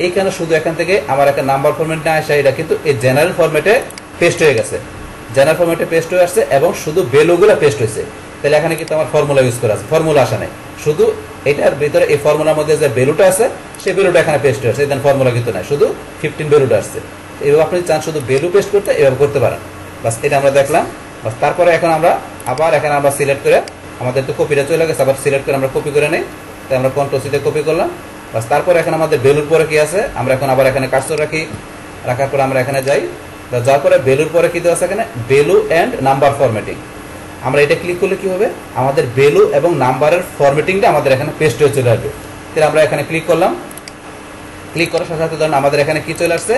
এইখানে শুধু এখান থেকে আমার একটা নাম্বার ফরম্যাট না আসে, এটা কিন্তু এই জেনারেল ফরম্যাটে পেস্ট হয়ে গেছে, জেনারেল ফরম্যাটে পেস্ট হয়ে আসছে এবং শুধু ভ্যালুগুলো পেস্ট হয়েছে। তাহলে এখানে কিন্তু আমার ফর্মুলা ইউজ করা আছে, ফর্মুলা আসা নেই, শুধু এটার ভিতরে এই ফর্মুলার মধ্যে যে ভ্যালুটা আছে সেই ভ্যালুটা এখানে পেস্ট হয়ে আসছে, এই ফর্মুলা কিন্তু নাই, শুধু ফিফটিন ভ্যালুটা আসছে। এইভাবে আপনি চান শুধু ভ্যালু পেস্ট করতে এভাবে করতে পারেন। বাস এটা আমরা দেখলাম। বাস তারপরে এখন আমরা আবার এখানে আমরা সিলেক্ট করে আমাদের তো কপিটা চলে গেছে, আবার সিলেক্ট করে আমরা কপি করে নিই, তাই আমরা কন্ট্রোল সিতে কপি করলাম। বাস তারপরে এখন আমাদের ভ্যালুর পরে কী আছে আমরা এখন আবার এখানে কার্সর রাখি, রাখার পরে আমরা এখানে যাই, যাওয়ার পরে ভ্যালুর পরে কী দেওয়া আছে এখানে ভ্যালু অ্যান্ড নাম্বার ফরম্যাটিং। আমরা এটা ক্লিক করলে কী হবে আমাদের ভ্যালু এবং নাম্বারের ফরম্যাটিংটা আমাদের এখানে পেস্ট হয়ে চলে আসবে। তাহলে আমরা এখানে ক্লিক করলাম, ক্লিক করার সাথে সাথে ধরুন আমাদের এখানে কী চলে আসছে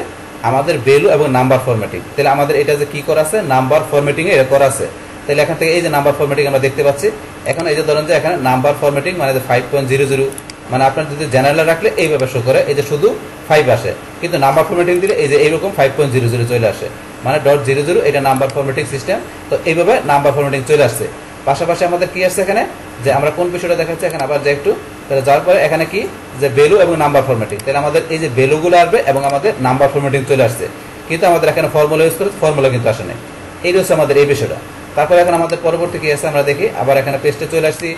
আমাদের ভ্যালু এবং নাম্বার ফরম্যাটিং। তাহলে আমাদের এটা যে কী করা আছে নাম্বার ফরম্যাটিংয়ে এটা করা আছে। তাহলে এখান থেকে এই যে নাম্বার ফরম্যাটিং আমরা দেখতে পাচ্ছি, এখন এই যে ধরুন যে এখানে নাম্বার ফরম্যাটিং মানে যে ফাইভ পয়েন্ট জিরো জিরো মানে আপনার যদি জেনারেল রাখলে এইভাবে শো করে, এই যে শুধু ফাইভ আসে, কিন্তু নাম্বার ফরম্যাটিং দিলে এই যে এইরকম ফাইভ পয়েন্ট জিরো জিরো চলে আসে, মানে ডট জিরো জিরো এটা নাম্বার ফরম্যাটিং সিস্টেম। তো এইভাবে নাম্বার ফরম্যাটিং চলে আসছে। পাশাপাশি আমাদের কী আসছে এখানে যে আমরা কোন বিষয়টা দেখাচ্ছি এখানে আবার যে একটু, তাহলে যাওয়ার পরে এখানে কি যে ভ্যালু এবং নাম্বার ফরম্যাটিং, তাহলে আমাদের এই যে ভ্যালুগুলো আসবে এবং আমাদের নাম্বার ফরম্যাটিং চলে আসছে, কিন্তু আমাদের এখানে ফর্মুলা ইউজ করে ফর্মুলা কিন্তু আসে না। এই হচ্ছে আমাদের এই বিষয়টা। তারপর এখন আমাদের পরবর্তী কি আছে আমরা দেখি। আবার এখানে পেস্টে চলে আসছি,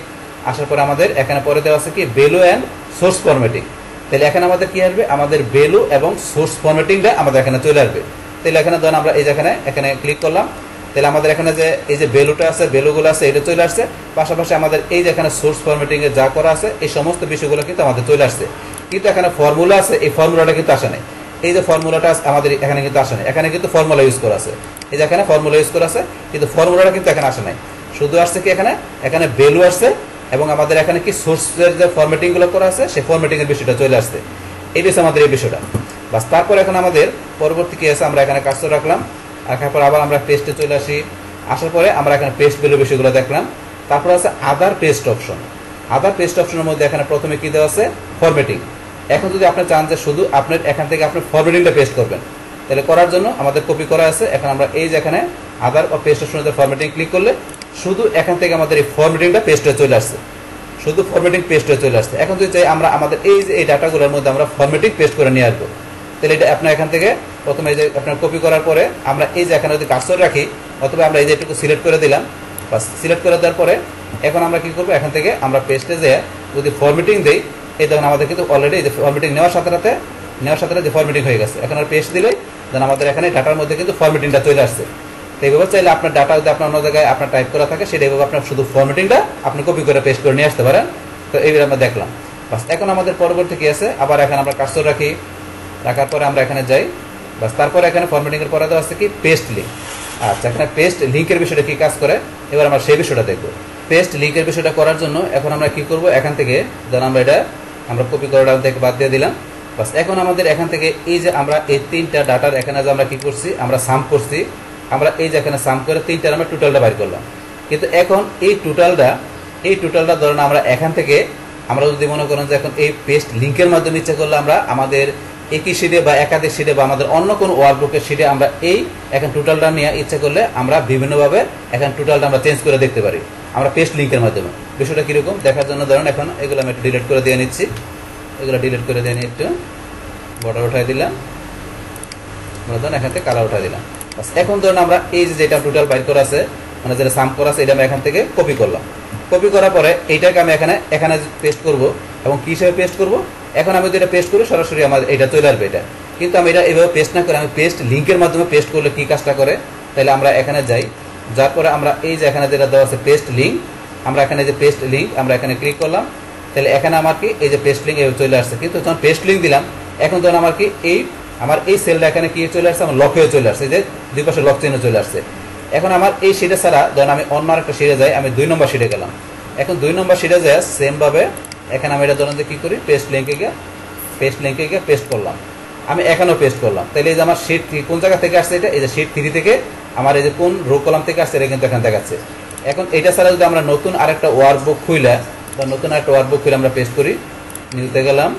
আসার পরে আমাদের এখানে পরে দেওয়া আছে কি ভ্যালু অ্যান্ড সোর্স ফরম্যাটিং। তাহলে এখানে আমাদের কি আসবে, আমাদের ভ্যালু এবং সোর্স ফরম্যাটিংটা আমাদের এখানে চলে আসবে। তাহলে এখানে ধরেন আমরা এই যেখানে এখানে ক্লিক করলাম, তাহলে আমাদের এখানে যে এই যে ভ্যালুটা আছে, ভ্যালুগুলো আছে, এটা চলে আসছে। পাশাপাশি আমাদের এই যে এখানে সোর্স ফরম্যাটিংয়ে যা করা আছে এই সমস্ত বিষয়গুলো কিন্তু আমাদের চলে আসছে, কিন্তু এখানে ফর্মুলা আছে, এই ফর্মুলাটা কিন্তু আসে নাই। এই যে ফর্মুলাটা আমাদের এখানে কিন্তু আসে নাই, এখানে কিন্তু ফর্মুলা ইউজ করা আছে, এই যে এখানে ফর্মুলা ইউজ করা আছে, কিন্তু ফর্মুলাটা কিন্তু এখানে আসে নাই। শুধু আসছে কি এখানে এখানে ভ্যালু আসছে এবং আমাদের এখানে কি সোর্সের যে ফরম্যাটিংগুলো করা আছে সেই ফরম্যাটিংয়ের বিষয়টা চলে আসছে। এই বিষয়ে আমাদের এই বিষয়টা বাস। তারপর এখন আমাদের পরবর্তী কী আছে, আমরা এখানে কাজটা রাখলাম, রাখার পর আবার আমরা পেস্টে চলে আসি। আসার পরে আমরা এখানে পেস্ট ভ্যালু বিষয়গুলো দেখলাম। তারপর আছে other paste option. Other paste অপশনের মধ্যে এখানে প্রথমে কী দেওয়া আছে, ফরম্যাটিং। এখন যদি আপনি চান যে শুধু আপনার এখান থেকে আপনি ফরম্যাটিংটা পেস্ট করবেন, তাহলে করার জন্য আমাদের কপি করা আছে। এখন আমরা এই যে এখানে আদার বা পেস্ট অপশনের ফরম্যাটিং ক্লিক করলে শুধু এখান থেকে আমাদের এই ফরম্যাটিংটা পেস্ট হয়ে চলে আসছে, শুধু ফরম্যাটিং পেস্ট হয়ে চলে আসছে। এখন যদি চাই আমরা আমাদের এই যে এই ডাটাগুলোর মধ্যে আমরা ফরম্যাটিং পেস্ট করে নিয়ে আসবো, তাহলে এটা আপনার এখান থেকে প্রথমে যে আপনার কপি করার পরে আমরা এই যে এখানে যদি কার্সর রাখি অথবা আমরা এই যে একটু সিলেক্ট করে দিলাম, বাস সিলেক্ট করে দেওয়ার পরে এখন আমরা কী করবো, এখান থেকে আমরা পেস্টে যেয়ে যদি ফরম্যাটিং দিই, এই তখন আমাদের কিন্তু অলরেডি এই যে ফরম্যাটিং নেওয়ার সাথে সাথে নেওয়ার সাথে সাথে যে ফরম্যাটিং হয়ে গেছে। এখন আর পেস্ট দিলেই দেন আমাদের এখানে ডাটার মধ্যে কিন্তু ফরম্যাটিংটা চলে আসছে। তো এইভাবে চাইলে আপনার ডাটা যদি আপনার অন্য জায়গায় আপনার টাইপ করা থাকে, সেটা এইভাবে আপনার শুধু ফরম্যাটিংটা আপনি কপি করে পেস্ট করে নিয়ে আসতে পারেন। তো এইভাবে আমরা দেখলাম বাস। এখন আমাদের পরবর্তী কী আছে, আবার এখানে আমরা কার্সর রাখি, রাখার পরে আমরা এখানে যাই বাস। তারপরে এখানে ফরম্যাটিংয়ের পরে দেওয়া আছে কি পেস্ট লিঙ্ক। আচ্ছা, এখানে পেস্ট লিঙ্কের বিষয়টা কী কাজ করে এবার আমরা সেই বিষয়টা দেখব। পেস্ট লিঙ্কের বিষয়টা করার জন্য এখন আমরা কী করব, এখান থেকে যেন আমরা এটা আমরা কপি করাটা থেকে বাদ দিয়ে দিলাম বাস। এখন আমাদের এখান থেকে এই যে আমরা এই তিনটা ডাটার এখানে যে আমরা কী করছি, আমরা সাম করছি, আমরা এই যে এখানে সাম করে তিনটার আমরা টোটালটা বাইর করলাম। কিন্তু এখন এই টোটালটা এই টোটালটা ধরেন আমরা এখান থেকে আমরা যদি মনে করেন যে এখন এই পেস্ট লিঙ্কের মাধ্যমে ইচ্ছা করলে আমরা আমাদের একই সিটে বা একাধিক সিটে বা আমাদের অন্য কোনো ওয়ার্কবুকের সিটে আমরা এই এখন টোটালটা নিয়ে ইচ্ছা করলে আমরা বিভিন্নভাবে এখন টোটালটা আমরা চেঞ্জ করে দেখতে পারি আমরা পেস্ট লিঙ্কের মাধ্যমে। বিষয়টা কীরকম দেখার জন্য ধরেন এখন এগুলো আমি একটু ডিলিট করে দিয়ে নিচ্ছি, এগুলো ডিলিট করে দিয়ে নিয়ে একটু বর্ডার উঠাই দিলাম, আমরা ধরেন এখান থেকে কালার উঠাই দিলাম। এখন ধরুন আমরা এই যে যেটা টোটাল বাইর করা আছে মানে যেটা সাম করা আছে, এটা আমি এখান থেকে কপি করলাম। কপি করার পরে এইটাকে আমি এখানে এখানে পেস্ট করব এবং কী হিসেবে পেস্ট করব, এখন আমি যদি এটা পেস্ট করি সরাসরি আমার এটা চলে আসবে এটা, কিন্তু আমি এটা এভাবে পেস্ট না করে আমি পেস্ট লিঙ্কের মাধ্যমে পেস্ট করলে কী কাজটা করে, তাহলে আমরা এখানে যাই, যার পরে আমরা এই যে এখানে যেটা দেওয়া আছে পেস্ট লিঙ্ক, আমরা এখানে যে পেস্ট লিঙ্ক আমরা এখানে ক্লিক করলাম, তাহলে এখানে আমার কি এই যে পেস্ট লিঙ্ক এভাবে চলে আসছে। কিন্তু যখন পেস্ট লিঙ্ক দিলাম এখন ধরুন আমার কি এই আমার এই সেলটা এখানে কী চলে আসছে, আমার লক হয়ে চলে আসছে, যে দুই পাশে লক চিহ্ন চলে আসছে। এখন আমার এই সিটে ছাড়া ধরুন আমি অন্য একটা সিটে যাই, আমি দুই নম্বর সিটে গেলাম, এখন দুই নম্বর সিটে যায় সেমভাবে এখানে আমি এটা ধরুন যে কী করি পেস্ট লিঙ্কে গিয়ে পেস্ট লিঙ্কে গিয়ে পেস্ট করলাম, আমি এখানেও পেস্ট করলাম। তাহলে এই যে আমার সিট কোন জায়গা থেকে আসছে, এটা এই যে সিট থ্রি থেকে আমার এই যে কোন রো কলাম থেকে আসছে, এটা কিন্তু এখানে দেখাচ্ছে। এখন এটা ছাড়া যদি আমরা নতুন আরেকটা ওয়ার্কবুক খুলে বা নতুন আরেকটা ওয়ার্কবুক খুলে আমরা পেস্ট করি, নিতে গেলাম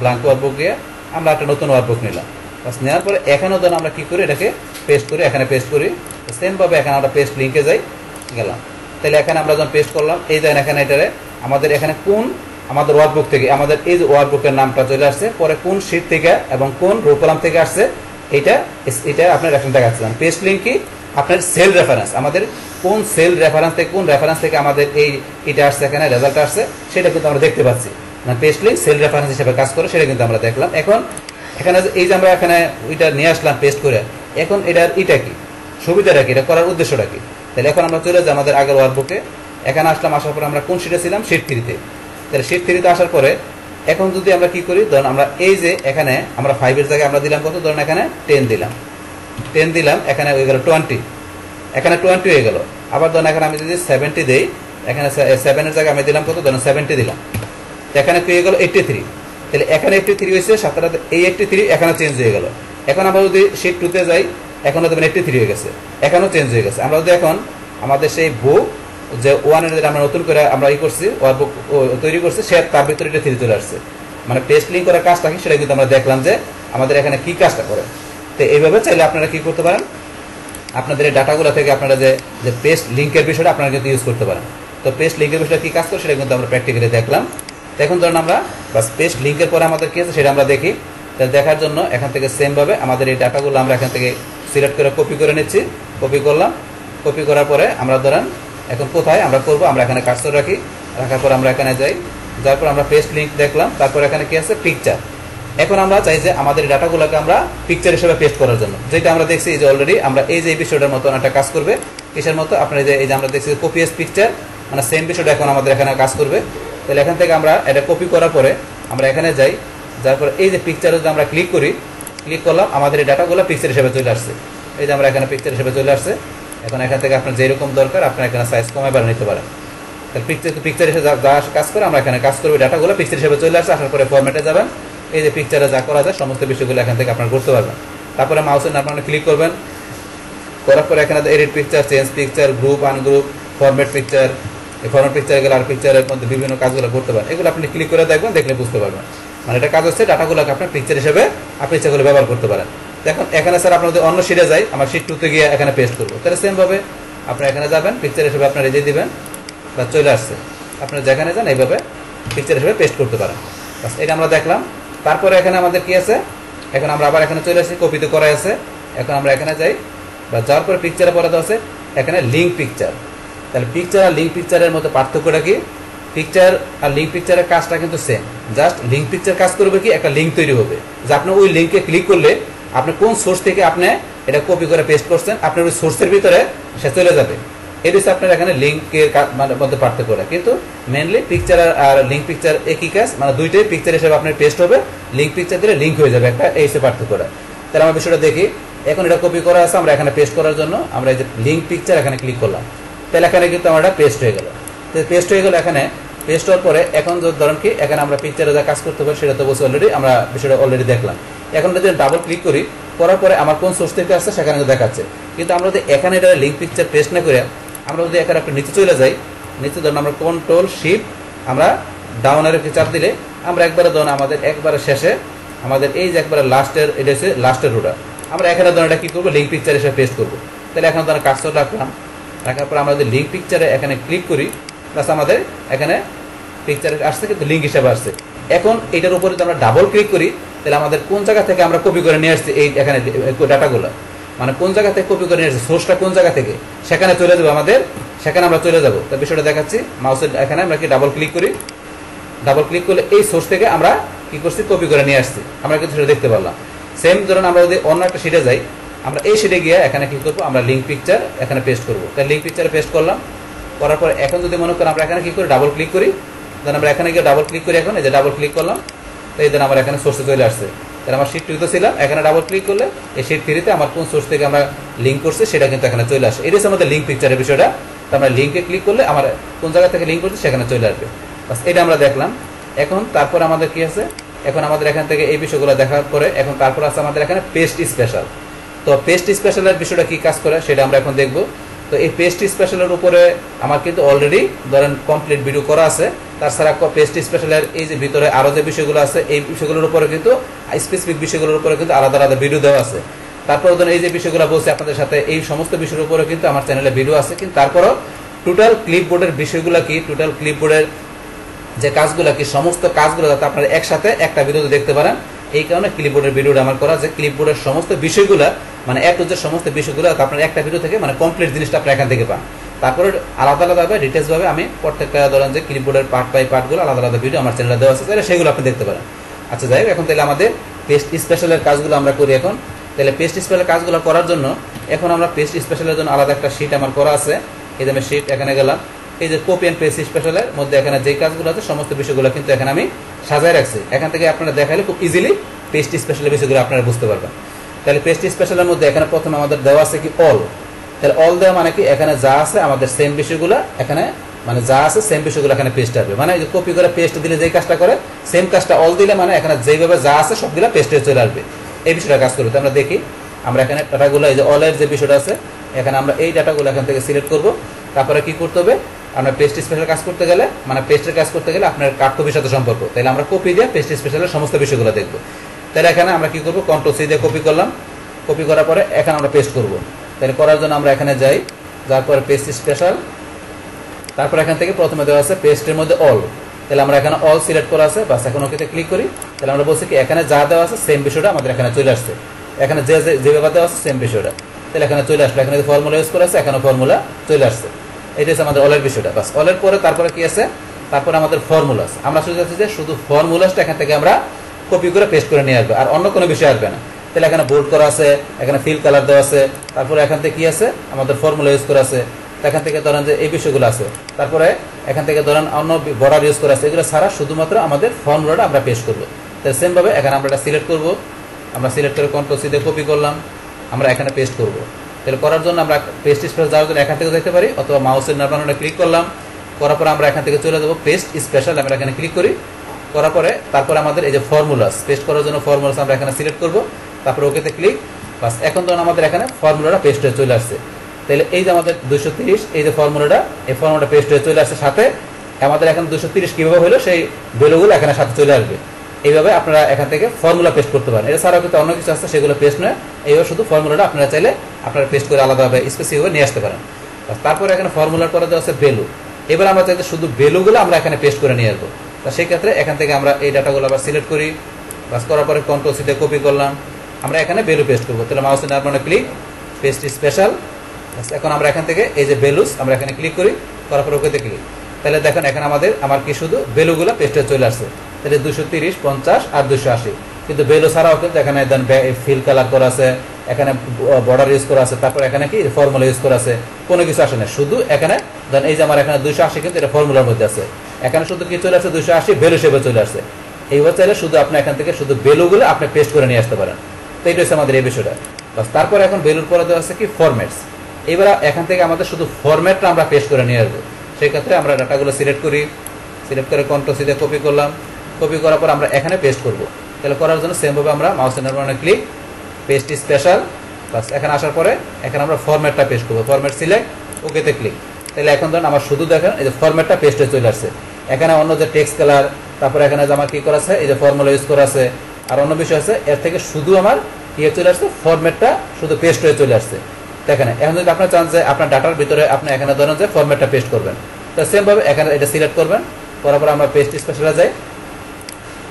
ব্ল্যাঙ্ক ওয়ার্কবুক গিয়ে আমরা একটা নতুন ওয়ার্কবুক নিলাম, বাস নেওয়ার পরে এখানেও ধরুন আমরা কী করি এটাকে পেস্ট করি, এখানে পেস্ট করি সেমভাবে এখানে আমরা পেস্ট লিঙ্কে যাই গেলাম। তাহলে এখানে আমরা যখন পেস্ট করলাম এই দেখেন এখানে এটারে আমাদের এখানে কোন আমাদের ওয়ার্কবুক থেকে আমাদের এই যে ওয়ার্কবুকের নামটা চলে আসছে, পরে কোন শীট থেকে এবং কোন রো কলাম থেকে আসছে এটা এটা আপনার এখানে দেখাচ্ছিলাম। পেস্ট লিঙ্ক কি আপনার সেল রেফারেন্স, আমাদের কোন সেল রেফারেন্স থেকে কোন রেফারেন্স থেকে আমাদের এই এটা আসছে এখানে রেজাল্ট আসছে, সেটা কিন্তু আমরা দেখতে পাচ্ছি। পেস্ট লিঙ্ক সেল রেফারেন্স হিসেবে কাজ করে, সেটা কিন্তু আমরা দেখলাম। এখন এখানে এই যে আমরা এখানে ওইটা নিয়ে আসলাম পেস্ট করে, এখন এটার এটা কি সুবিধাটা কি, এটা করার উদ্দেশ্যটা কি, তাহলে এখন আমরা চলে যাই আমাদের আগের ওয়ার্কবুকে। এখানে আসলাম, আসার পরে আমরা কোন সিটে ছিলাম, সিট থ্রিতে। তাহলে সিট থ্রিতে আসার পরে এখন যদি আমরা কি করি ধরুন আমরা এই যে এখানে আমরা ফাইভের জায়গায় আমরা দিলাম কত, ধরুন এখানে টেন দিলাম, টেন দিলাম এখানে হয়ে গেল টোয়েন্টি, এখানে টোয়েন্টি হয়ে গেল। আবার ধরুন এখানে আমি যদি সেভেন্টি দিই, এখানে সেভেনের জায়গায় আমি দিলাম কত, ধরুন সেভেন্টি দিলাম, এখানে কি হয়ে গেল এইটটি থ্রি। তাহলে এখানে এইটটি থ্রি হয়েছে সাথে সাথে এই এইটটি থ্রি এখানে চেঞ্জ হয়ে গেল। এখন আমরা যদি সিট টুতে যাই, এখনও দেখবেন এইটটি থ্রি হয়ে গেছে, এখানেও চেঞ্জ হয়ে গেছে। আমরা যদি এখন আমাদের সেই বুক যে ওয়ানের যেটা আমরা নতুন করে আমরা ই করছি ওয়ার্কবুক তৈরি করছি, সে তার ভিতরে এইটটি থ্রি চলে আসছে, মানে পেস্ট লিঙ্ক করার কাজটা কি সেটা কিন্তু আমরা দেখলাম যে আমাদের এখানে কী কাজটা করে। তো এইভাবে চাইলে আপনারা কী করতে পারেন, আপনাদের এই ডাটাগুলো থেকে আপনারা যে যে পেস্ট লিঙ্কের বিষয়টা আপনারা কিন্তু ইউজ করতে পারেন। তো পেস্ট লিঙ্কের বিষয়টা কী কাজ করে সেটা কিন্তু আমরা প্র্যাকটিক্যালি দেখলাম। এখন ধরুন আমরা বাস পেস্ট লিঙ্কের পরে আমাদের কী আছে সেটা আমরা দেখি। তাহলে দেখার জন্য এখান থেকে সেমভাবে আমাদের এই ডাটাগুলো আমরা এখান থেকে সিলেক্ট করে কপি করে নিচ্ছি, কপি করলাম, কপি করার পরে আমরা ধরেন এখন কোথায় আমরা করব, আমরা এখানে কার্সর রাখি, রাখার পর আমরা এখানে যাই, যার পর আমরা পেস্ট লিংক দেখলাম, তারপর এখানে কি আছে পিকচার। এখন আমরা চাই যে আমাদের ডাটাগুলোকে আমরা পিকচার হিসেবে পেস্ট করার জন্য, যেটা আমরা দেখছি যে অলরেডি আমরা এই যে বিষয়টার মতন একটা কাজ করবে, কিসের মতো আপনার যে এই যে আমরা দেখছি কপি এস পিকচার, মানে সেম বিষয়টা এখন আমাদের এখানে কাজ করবে। তাহলে এখান থেকে আমরা এটা কপি করার পরে আমরা এখানে যাই, যার পর এই যে পিকচারে যদি আমরা ক্লিক করি, ক্লিক করলাম, আমাদের এই ডাটাগুলো পিকচার হিসেবে চলে আসছে। এই যে আমরা এখানে পিকচার হিসেবে চলে আসছে। এখন এখান থেকে আপনার যেরকম দরকার আপনার এখানে সাইজ কমে বাড়িয়ে নিতে পারেন। তাহলে পিকচার পিকচার হিসেবে যা কাজ করে আমরা এখানে কাজ করবো, ডাটাগুলো পিকচার হিসেবে চলে আসছে। আসার পরে ফরম্যাটে যাবেন, এই যে পিকচারে যা করা যায় সমস্ত বিষয়গুলো এখান থেকে আপনার করতে পারবেন। তারপরে মাউসের আপনারা ক্লিক করবেন, করার পরে এখানে edit picture, change picture, group ungroup, format picture, এই ফরম্যাট পিকচারগুলো আর পিকচারের মধ্যে বিভিন্ন কাজগুলো করতে পারেন। এগুলো আপনি ক্লিক করে দেখবেন, দেখলে বুঝতে পারবেন। মানে এটা কাজ হচ্ছে ডাটাগুলোকে আপনার পিকচার হিসেবে আপনি ইচ্ছাগুলো ব্যবহার করতে পারেন। দেখুন এখানে স্যার আপনাদের অন্য সিটে যাই, আমার সিট টুতে গিয়ে এখানে পেস্ট করবো। তাহলে সেমভাবে আপনার এখানে যাবেন, পিকচার হিসেবে আপনার রেজে দেবেন বা চলে আসছে। আপনার যেখানে যান এইভাবে পিকচার হিসেবে পেস্ট করতে পারেন। বাস এটা আমরা দেখলাম। তারপরে এখানে আমাদের কি আছে, এখন আমরা আবার এখানে চলে আসি, কপিতে করা আছে। এখন আমরা এখানে যাই বা যাওয়ার পরে পিকচারে পড়াতে আছে এখানে লিঙ্ক পিকচার। তাহলে পিকচার আর লিঙ্ক পিকচারের মতো পার্থক্যটা কি? পিকচার আর লিঙ্ক পিকচারের কাজটা কিন্তু সেম, জাস্ট লিঙ্ক পিকচার কাজ করবে কি, একটা লিঙ্ক তৈরি হবে, যে আপনি ওই লিঙ্কে ক্লিক করলে আপনি কোন সোর্স থেকে আপনি এটা কপি করে পেস্ট করছেন, আপনার ওই সোর্সের ভিতরে সে চলে যাবে। এটি হচ্ছে আপনার এখানে লিঙ্কের মানে মধ্যে পার্থক্যটা। কিন্তু মেনলি পিকচার আর লিঙ্ক পিকচার একই কাজ, মানে দুইটাই পিকচার হিসেবে আপনার পেস্ট হবে, লিঙ্ক পিকচার দিলে লিঙ্ক হয়ে যাবে একটা, এই সে পার্থক্যটা। তাহলে আমরা বিষয়টা দেখি। এখন এটা কপি করা আছে, আমরা এখানে পেস্ট করার জন্য আমরা এই যে লিঙ্ক পিকচার এখানে ক্লিক করলাম। তাহলে এখানে কিন্তু আমার এটা পেস্ট হয়ে গেল। তো পেস্ট হয়ে গেলো এখানে, পেস্ট হওয়ার পরে এখন ধরুন কি এখানে আমরা পিকচারে যা কাজ করতে পারি সেটা তো বসে অলরেডি আমরা বিষয়টা অলরেডি দেখলাম। এখন যদি ডাবল ক্লিক করি, করার পরে আমার কোন সোর্স থেকে আসছে সেখানে দেখাচ্ছে। কিন্তু আমরা যদি এখানে এটা লিঙ্ক পিকচার পেস্ট না করে আমরা যদি এখানে একটু নিচে চলে যাই, নিচে ধরুন আমরা কন্ট্রোল শিফট আমরা ডাউনের চাপ দিলে আমরা একবারে ধরুন আমাদের একবারে শেষে আমাদের এই যে একবারে লাস্টের এটা হচ্ছে লাস্টের রোটা, আমরা এখানে ধরুন এটা কী করবো, লিঙ্ক পিকচার হিসেবে পেস্ট করবো। তাহলে এখন ধরুন কাজটা রাখলাম, রাখার পর আমরা যদি লিঙ্ক পিকচারে এখানে ক্লিক করি, প্লাস আমাদের এখানে পিকচারে আসছে কিন্তু লিঙ্ক হিসাবে আসছে। এখন এটার উপরে যদি আমরা ডাবল ক্লিক করি তাহলে আমাদের কোন জায়গা থেকে আমরা কপি করে নিয়ে আসছি এই এখানে ডাটাগুলো, মানে কোন জায়গা থেকে কপি করে নিয়ে আসছি, সোর্সটা কোন জায়গা থেকে সেখানে চলে যাবে আমাদের, সেখানে আমরা চলে যাবো। তো বিষয়টা দেখাচ্ছি। মাউসের এখানে আমরা কি ডাবল ক্লিক করি, ডাবল ক্লিক করলে এই সোর্স থেকে আমরা কী করছি, কপি করে নিয়ে আসছি, আমরা কিন্তু সেটা দেখতে পারলাম। সেম ধরুন আমরা যদি অন্য একটা সিটে যাই, আমরা এই সিটে গিয়ে এখানে কী করবো, আমরা লিঙ্ক পিকচার এখানে পেস্ট করবো। তাহলে লিঙ্ক পিকচারে পেস্ট করলাম, করার পর এখন যদি মনে করেন আমরা এখানে কী করি, ডাবল ক্লিক করি, দেন আমরা এখানে গিয়ে ডাবল ক্লিক করি, এখন এই যে ডাবল ক্লিক করলাম, তো এই দেন আমার এখানে সোর্সে চলে আসছে। তাহলে আমার শিট টুতে ছিলাম, এখানে ডাবল ক্লিক করলে এই শিট থ্রিতে আমার কোন সোর্স থেকে আমরা লিঙ্ক করছি সেটা কিন্তু এখানে চলে আসে। এটাই হচ্ছে আমাদের লিঙ্ক পিকচারের বিষয়টা। তো আমরা লিঙ্কে ক্লিক করলে আমার কোন জায়গা থেকে লিঙ্ক করছি সেখানে চলে আসবে। বাস এটা আমরা দেখলাম। এখন তারপর আমাদের কী আছে, এখন আমাদের এখান থেকে এই বিষয়গুলো দেখার পরে এখন তারপর আছে আমাদের এখানে পেস্ট স্পেশাল। তো পেস্ট স্পেশালের বিষয়টা কী কাজ করে সেটা আমরা এখন দেখব। তো এই পেস্ট স্পেশালের উপরে আমার কিন্তু অলরেডি ধরেন কমপ্লিট ভিডিও করা আছে। তাছাড়া পেস্ট স্পেশালের এই যে ভিতরে আরও যে বিষয়গুলো আছে এই বিষয়গুলোর উপরে কিন্তু স্পেসিফিক বিষয়গুলোর উপরে কিন্তু আলাদা আলাদা ভিডিও দেওয়া আছে। তারপর ধরেন এই যে বিষয়গুলো বলছি আপনাদের সাথে, এই সমস্ত বিষয়ের উপরে কিন্তু আমার চ্যানেলে ভিডিও আছে। কিন্তু তারপরও টোটাল ক্লিপবোর্ডের বিষয়গুলো কি, টোটাল ক্লিপবোর্ডের যে কাজগুলো কি, সমস্ত কাজগুলো যাতে আপনারা একসাথে একটা ভিডিওতে দেখতে পারেন, এই কারণে ক্লিপবোর্ডের ভিডিওটা আমার করা আছে। ক্লিপবোর্ডের সমস্ত বিষয়গুলো মানে এক যে সমস্ত বিষয়গুলো আপনার একটা ভিডিও থেকে মানে কমপ্লিট জিনিসটা আপনার এখান থেকে পান। তারপরে আলাদা আলাদাভাবে ডিটেলসভাবে আমি প্রত্যেকটা ধরেন যে ক্লিপবোর্ডের পার্ট বাই পার্টগুলো আলাদা আলাদা ভিডিও আমার চ্যানেলে দেওয়া আছে, তাহলে সেগুলো আপনি দেখতে পারেন। আচ্ছা যাই হোক, এখন তাহলে আমাদের পেস্ট স্পেশালের কাজগুলো আমরা করি। এখন তাহলে পেস্ট স্পেশালের কাজগুলো করার জন্য এখন আমরা পেস্ট স্পেশালের জন্য আলাদা একটা শিট আমার করা আছে। এই যে আমি শিট এখানে গেলাম, এই যে কপি অ্যান্ড পেস্ট স্পেশালের মধ্যে এখানে যে কাজগুলো আছে সমস্ত বিষয়গুলো কিন্তু এখানে আমি সাজায় রাখছি। এখান থেকে আপনারা দেখাইলে খুব ইজিলি পেস্ট স্পেশালের বিষয়গুলো আপনারা বুঝতে পারবেন। তাহলে পেস্ট স্পেশালের মধ্যে এখানে প্রথমে আমাদের দেওয়া আছে কি অল। তাহলে অল দেওয়া মানে কি, এখানে যা আছে আমাদের সেম বিষয়গুলো এখানে মানে যা আছে সেম বিষয়গুলো এখানে পেস্ট হবে। মানে কপি করে পেস্ট দিলে যেই কাজটা করে সেম কাজটা অল দিলে মানে এখানে যেইভাবে যা আছে সবগুলো পেস্টে চলে আসবে, এই বিষয়টা কাজ করবে। তো আমরা দেখি আমরা এখানে ডাটাগুলো এই যে অলের যে বিষয়টা আছে এখানে আমরা এই ডাটাগুলো এখান থেকে সিলেক্ট করব। তারপরে কি করতে হবে, আমরা পেস্ট স্পেশাল কাজ করতে গেলে মানে পেস্টের কাজ করতে গেলে আপনার কাট কপির সাথে সম্পর্ক। তাহলে আমরা কপি দিয়ে পেস্ট স্পেশালের সমস্ত বিষয়গুলো দেখব। তাহলে এখানে আমরা কি করব, কন্ট্রোল সি দিয়ে কপি করলাম, কপি করার পরে এখানে আমরা পেস্ট করব। তাহলে করার জন্য আমরা এখানে যাই, যার পরে পেস্ট স্পেশাল, তারপর এখান থেকে প্রথমে দেওয়া আছে পেস্টের মধ্যে অল। তাহলে আমরা এখানে অল সিলেক্ট করা আছে, বাস এখন ওকেতে ক্লিক করি। তাহলে আমরা বলছি কি এখানে যা দেওয়া আছে সেম বিষয়টা আমাদের এখানে চলে আসছে, এখানে যে যেভাবে দেওয়া আছে সেম বিষয়টা। তাহলে এখানে চলে আসলো, এখানে ফর্মুলা ইউজ করা আছে, এখানে ফর্মুলা চলে আসছে। এটা হচ্ছে আমাদের অলের বিষয়টা। বাস অলের পরে তারপরে কি আছে, তারপরে আমাদের ফর্মুলাস। আমরা শুধু চাচ্ছি যে শুধু ফর্মুলাসটা এখান থেকে আমরা কপি করে পেস্ট করে নিয়ে আসবে, আর অন্য কোনো বিষয় আসবে না। তাহলে এখানে বোল্ড করা আছে, এখানে ফিল কালার দেওয়া আছে, তারপরে এখান থেকে কি আছে আমাদের ফর্মুলা ইউজ করা আছে, এখান থেকে ধরেন যে এই বিষয়গুলো আছে, তারপরে এখান থেকে ধরেন অন্য বর্ডার ইউজ করা আছে। এগুলো ছাড়া শুধুমাত্র আমাদের ফর্মুলাটা আমরা পেস্ট করবো। তাহলে সেমভাবে এখানে আমরা এটা সিলেক্ট করবো, আমরা সিলেক্ট করে কন্ট্রোল সি দিয়ে কপি করলাম, আমরা এখানে পেস্ট করবো। তাহলে করার জন্য আমরা পেস্ট স্পেশাল যাওয়ার জন্য এখান থেকে দেখতে পারি, অথবা মাউসের নাম্বারটা ক্লিক করলাম, করার পরে আমরা এখান থেকে চলে যাবো পেস্ট স্পেশাল, আমরা এখানে ক্লিক করি, করার পরে তারপরে আমাদের এই যে ফর্মুলাস পেস্ট করার জন্য ফর্মুলাস আমরা এখানে সিলেক্ট করবো, তারপরে ওকেতে ক্লিক। বাস এখন ধরুন আমাদের এখানে ফর্মুলাটা পেস্ট হয়ে চলে আসছে। তাহলে এই যে আমাদের দুশো তিরিশ এই যে ফর্মুলাটা, এই ফর্মুলাটা পেস্ট হয়ে চলে আসছে, সাথে আমাদের এখানে দুশো তিরিশ কীভাবে হলো সেই ভ্যালুগুলো এখানে সাথে চলে আসবে। এইভাবে আপনারা এখান থেকে ফর্মুলা পেস্ট করতে পারেন। এটা ছাড়াও কিন্তু অন্য কিছু আছে সেগুলো পেস্ট নয়, এইভাবে শুধু ফর্মুলাটা আপনারা চাইলে আপনারা পেস্ট করে আলাদাভাবে স্পেসিফিকভাবে নিয়ে আসতে পারেন। তারপরে এখানে ফর্মুলার পরে দেওয়া আছে ভ্যালু। এবার আমরা চাইতে শুধু ভ্যালুগুলো আমরা এখানে পেস্ট করে নিয়ে আসবো। তা সেক্ষেত্রে এখান থেকে আমরা এই ডাটাগুলো আবার সিলেক্ট করি, বাস করার পরে কন্ট্রোল সিতে কপি করলাম, আমরা এখানে ভ্যালু পেস্ট করবো। তাহলে মাউসের নাম্বারে ক্লিক, পেস্ট স্পেশাল, এখন আমরা এখান থেকে এই যে ভ্যালুস আমরা এখানে ক্লিক করি, করার পরে ওকেতে ক্লিক। তাহলে দেখেন এখানে আমাদের আমার কি শুধু ভ্যালুগুলো পেস্টে চলে আসছে। তাহলে দুশো তিরিশ পঞ্চাশ আর দুশো আশি কিন্তু ভ্যালু ছাড়াও কিন্তু এখানে ফিল কালার করা আছে, এখানে বর্ডার ইউজ করা আছে, তারপর এখানে কি ফর্মুলা ইউজ করা আছে, কোনো কিছু আসে না। শুধু এখানে ধরেন এই যে আমার এখানে দুশো আশি কিন্তু এটা ফর্মুলার মধ্যে আছে, এখানে শুধু কি চলে আসছে দুশো আশি ভ্যালু হিসেবে চলে আসছে। এইবার চাইলে শুধু আপনি এখান থেকে শুধু ভ্যালুগুলো আপনি পেস্ট করে নিয়ে আসতে পারেন। তো এটা হচ্ছে আমাদের এই বিষয়টা। তারপর এখন ভ্যালুর পরে দেওয়া আছে কি ফরম্যাটস। এবার এখান থেকে আমাদের শুধু ফরম্যাটটা আমরা পেস্ট করে নিয়ে আসবো। সেক্ষেত্রে আমরা ডাটাগুলো সিলেক্ট করি, সিলেক্ট করে কন্ট্রোল সি দিয়ে কপি করলাম, কপি করার পর আমরা এখানে পেস্ট করব। তাহলে করার জন্য সেমভাবে আমরা মাউসের নাম্বারে ক্লিক, পেস্ট স্পেশাল, প্লাস এখানে আসার পরে এখানে আমরা ফরম্যাটটা পেস্ট করব, ফরম্যাট সিলেক্ট, ওকেতে ক্লিক। তাহলে এখন ধরুন আমার শুধু দেখেন এই যে ফরম্যাটটা পেস্ট হয়ে চলে আসছে। এখানে অন্য যে টেক্সট কালার, তারপরে এখানে যে আমার কী করা আছে এই যে ফর্মুলা ইউজ করা আছে, আর অন্য বিষয় আছে, এর থেকে শুধু আমার ইয়ে চলে আসছে, ফরম্যাটটা শুধু পেস্ট হয়ে চলে আসছে। এখানে এখন যদি আপনার চান যে আপনার ডাটার ভিতরে আপনি এখানে ধরেন যে ফরম্যাটটা পেস্ট করবেন, তো সেমভাবে এখানে এটা সিলেক্ট করবেন, করার পর আমরা পেস্ট স্পেশালে যাই,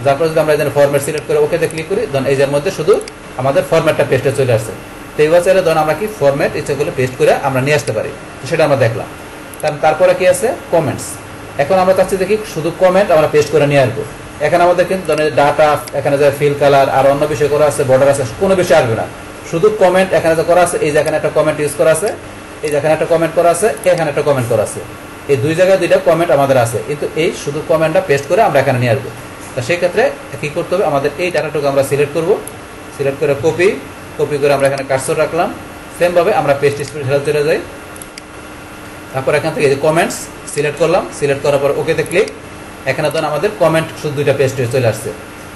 যার পরে যদি আমরা এখানে ফরম্যাট সিলেক্ট করে ওকেতে ক্লিক করি, ধরুন এই যে মধ্যে শুধু আমাদের ফরম্যাটটা পেস্টে চলে আসছে। তো এইবার চাইলে ধরুন আমরা কি ফরম্যাট ইচ্ছাগুলো পেস্ট করে আমরা নিয়ে আসতে পারি। তো সেটা আমরা দেখলাম। তারপরে কি আছে কমেন্টস। এখন আমরা চাচ্ছি দেখি শুধু কমেন্ট আমরা পেস্ট করে নিয়ে আসবো। এখানে আমাদের কিন্তু ধরেন ডাটা, এখানে যে ফিল কালার আর অন্য বিষয় করা আছে, বর্ডার আছে, কোনো বিষয় আসবে না, শুধু কমেন্ট এখানে যে করা আছে, এই যে এখানে একটা কমেন্ট ইউজ করা আছে, এই যেখানে একটা কমেন্ট করা আছে, এখানে একটা কমেন্ট করা আছে, এই দুই জায়গায় দুইটা কমেন্ট আমাদের আছে, কিন্তু এই শুধু কমেন্টটা পেস্ট করে আমরা এখানে নিয়ে আসবো। তো সেক্ষেত্রে কী করতে হবে, আমাদের এই ডাটাটুকু আমরা সিলেক্ট করব, সিলেক্ট করে কপি, কপি করে আমরা এখানে কার্সর রাখলাম, সেমভাবে আমরা পেস্ট স্পেশাল চলে যাই, তারপর এখান থেকে এই যে কমেন্টস সিলেক্ট করলাম, সিলেক্ট করার পর ওকেতে ক্লিক। এখানে ধরুন আমাদের কমেন্ট শুধু দুইটা পেস্ট হয়ে চলে আসছে,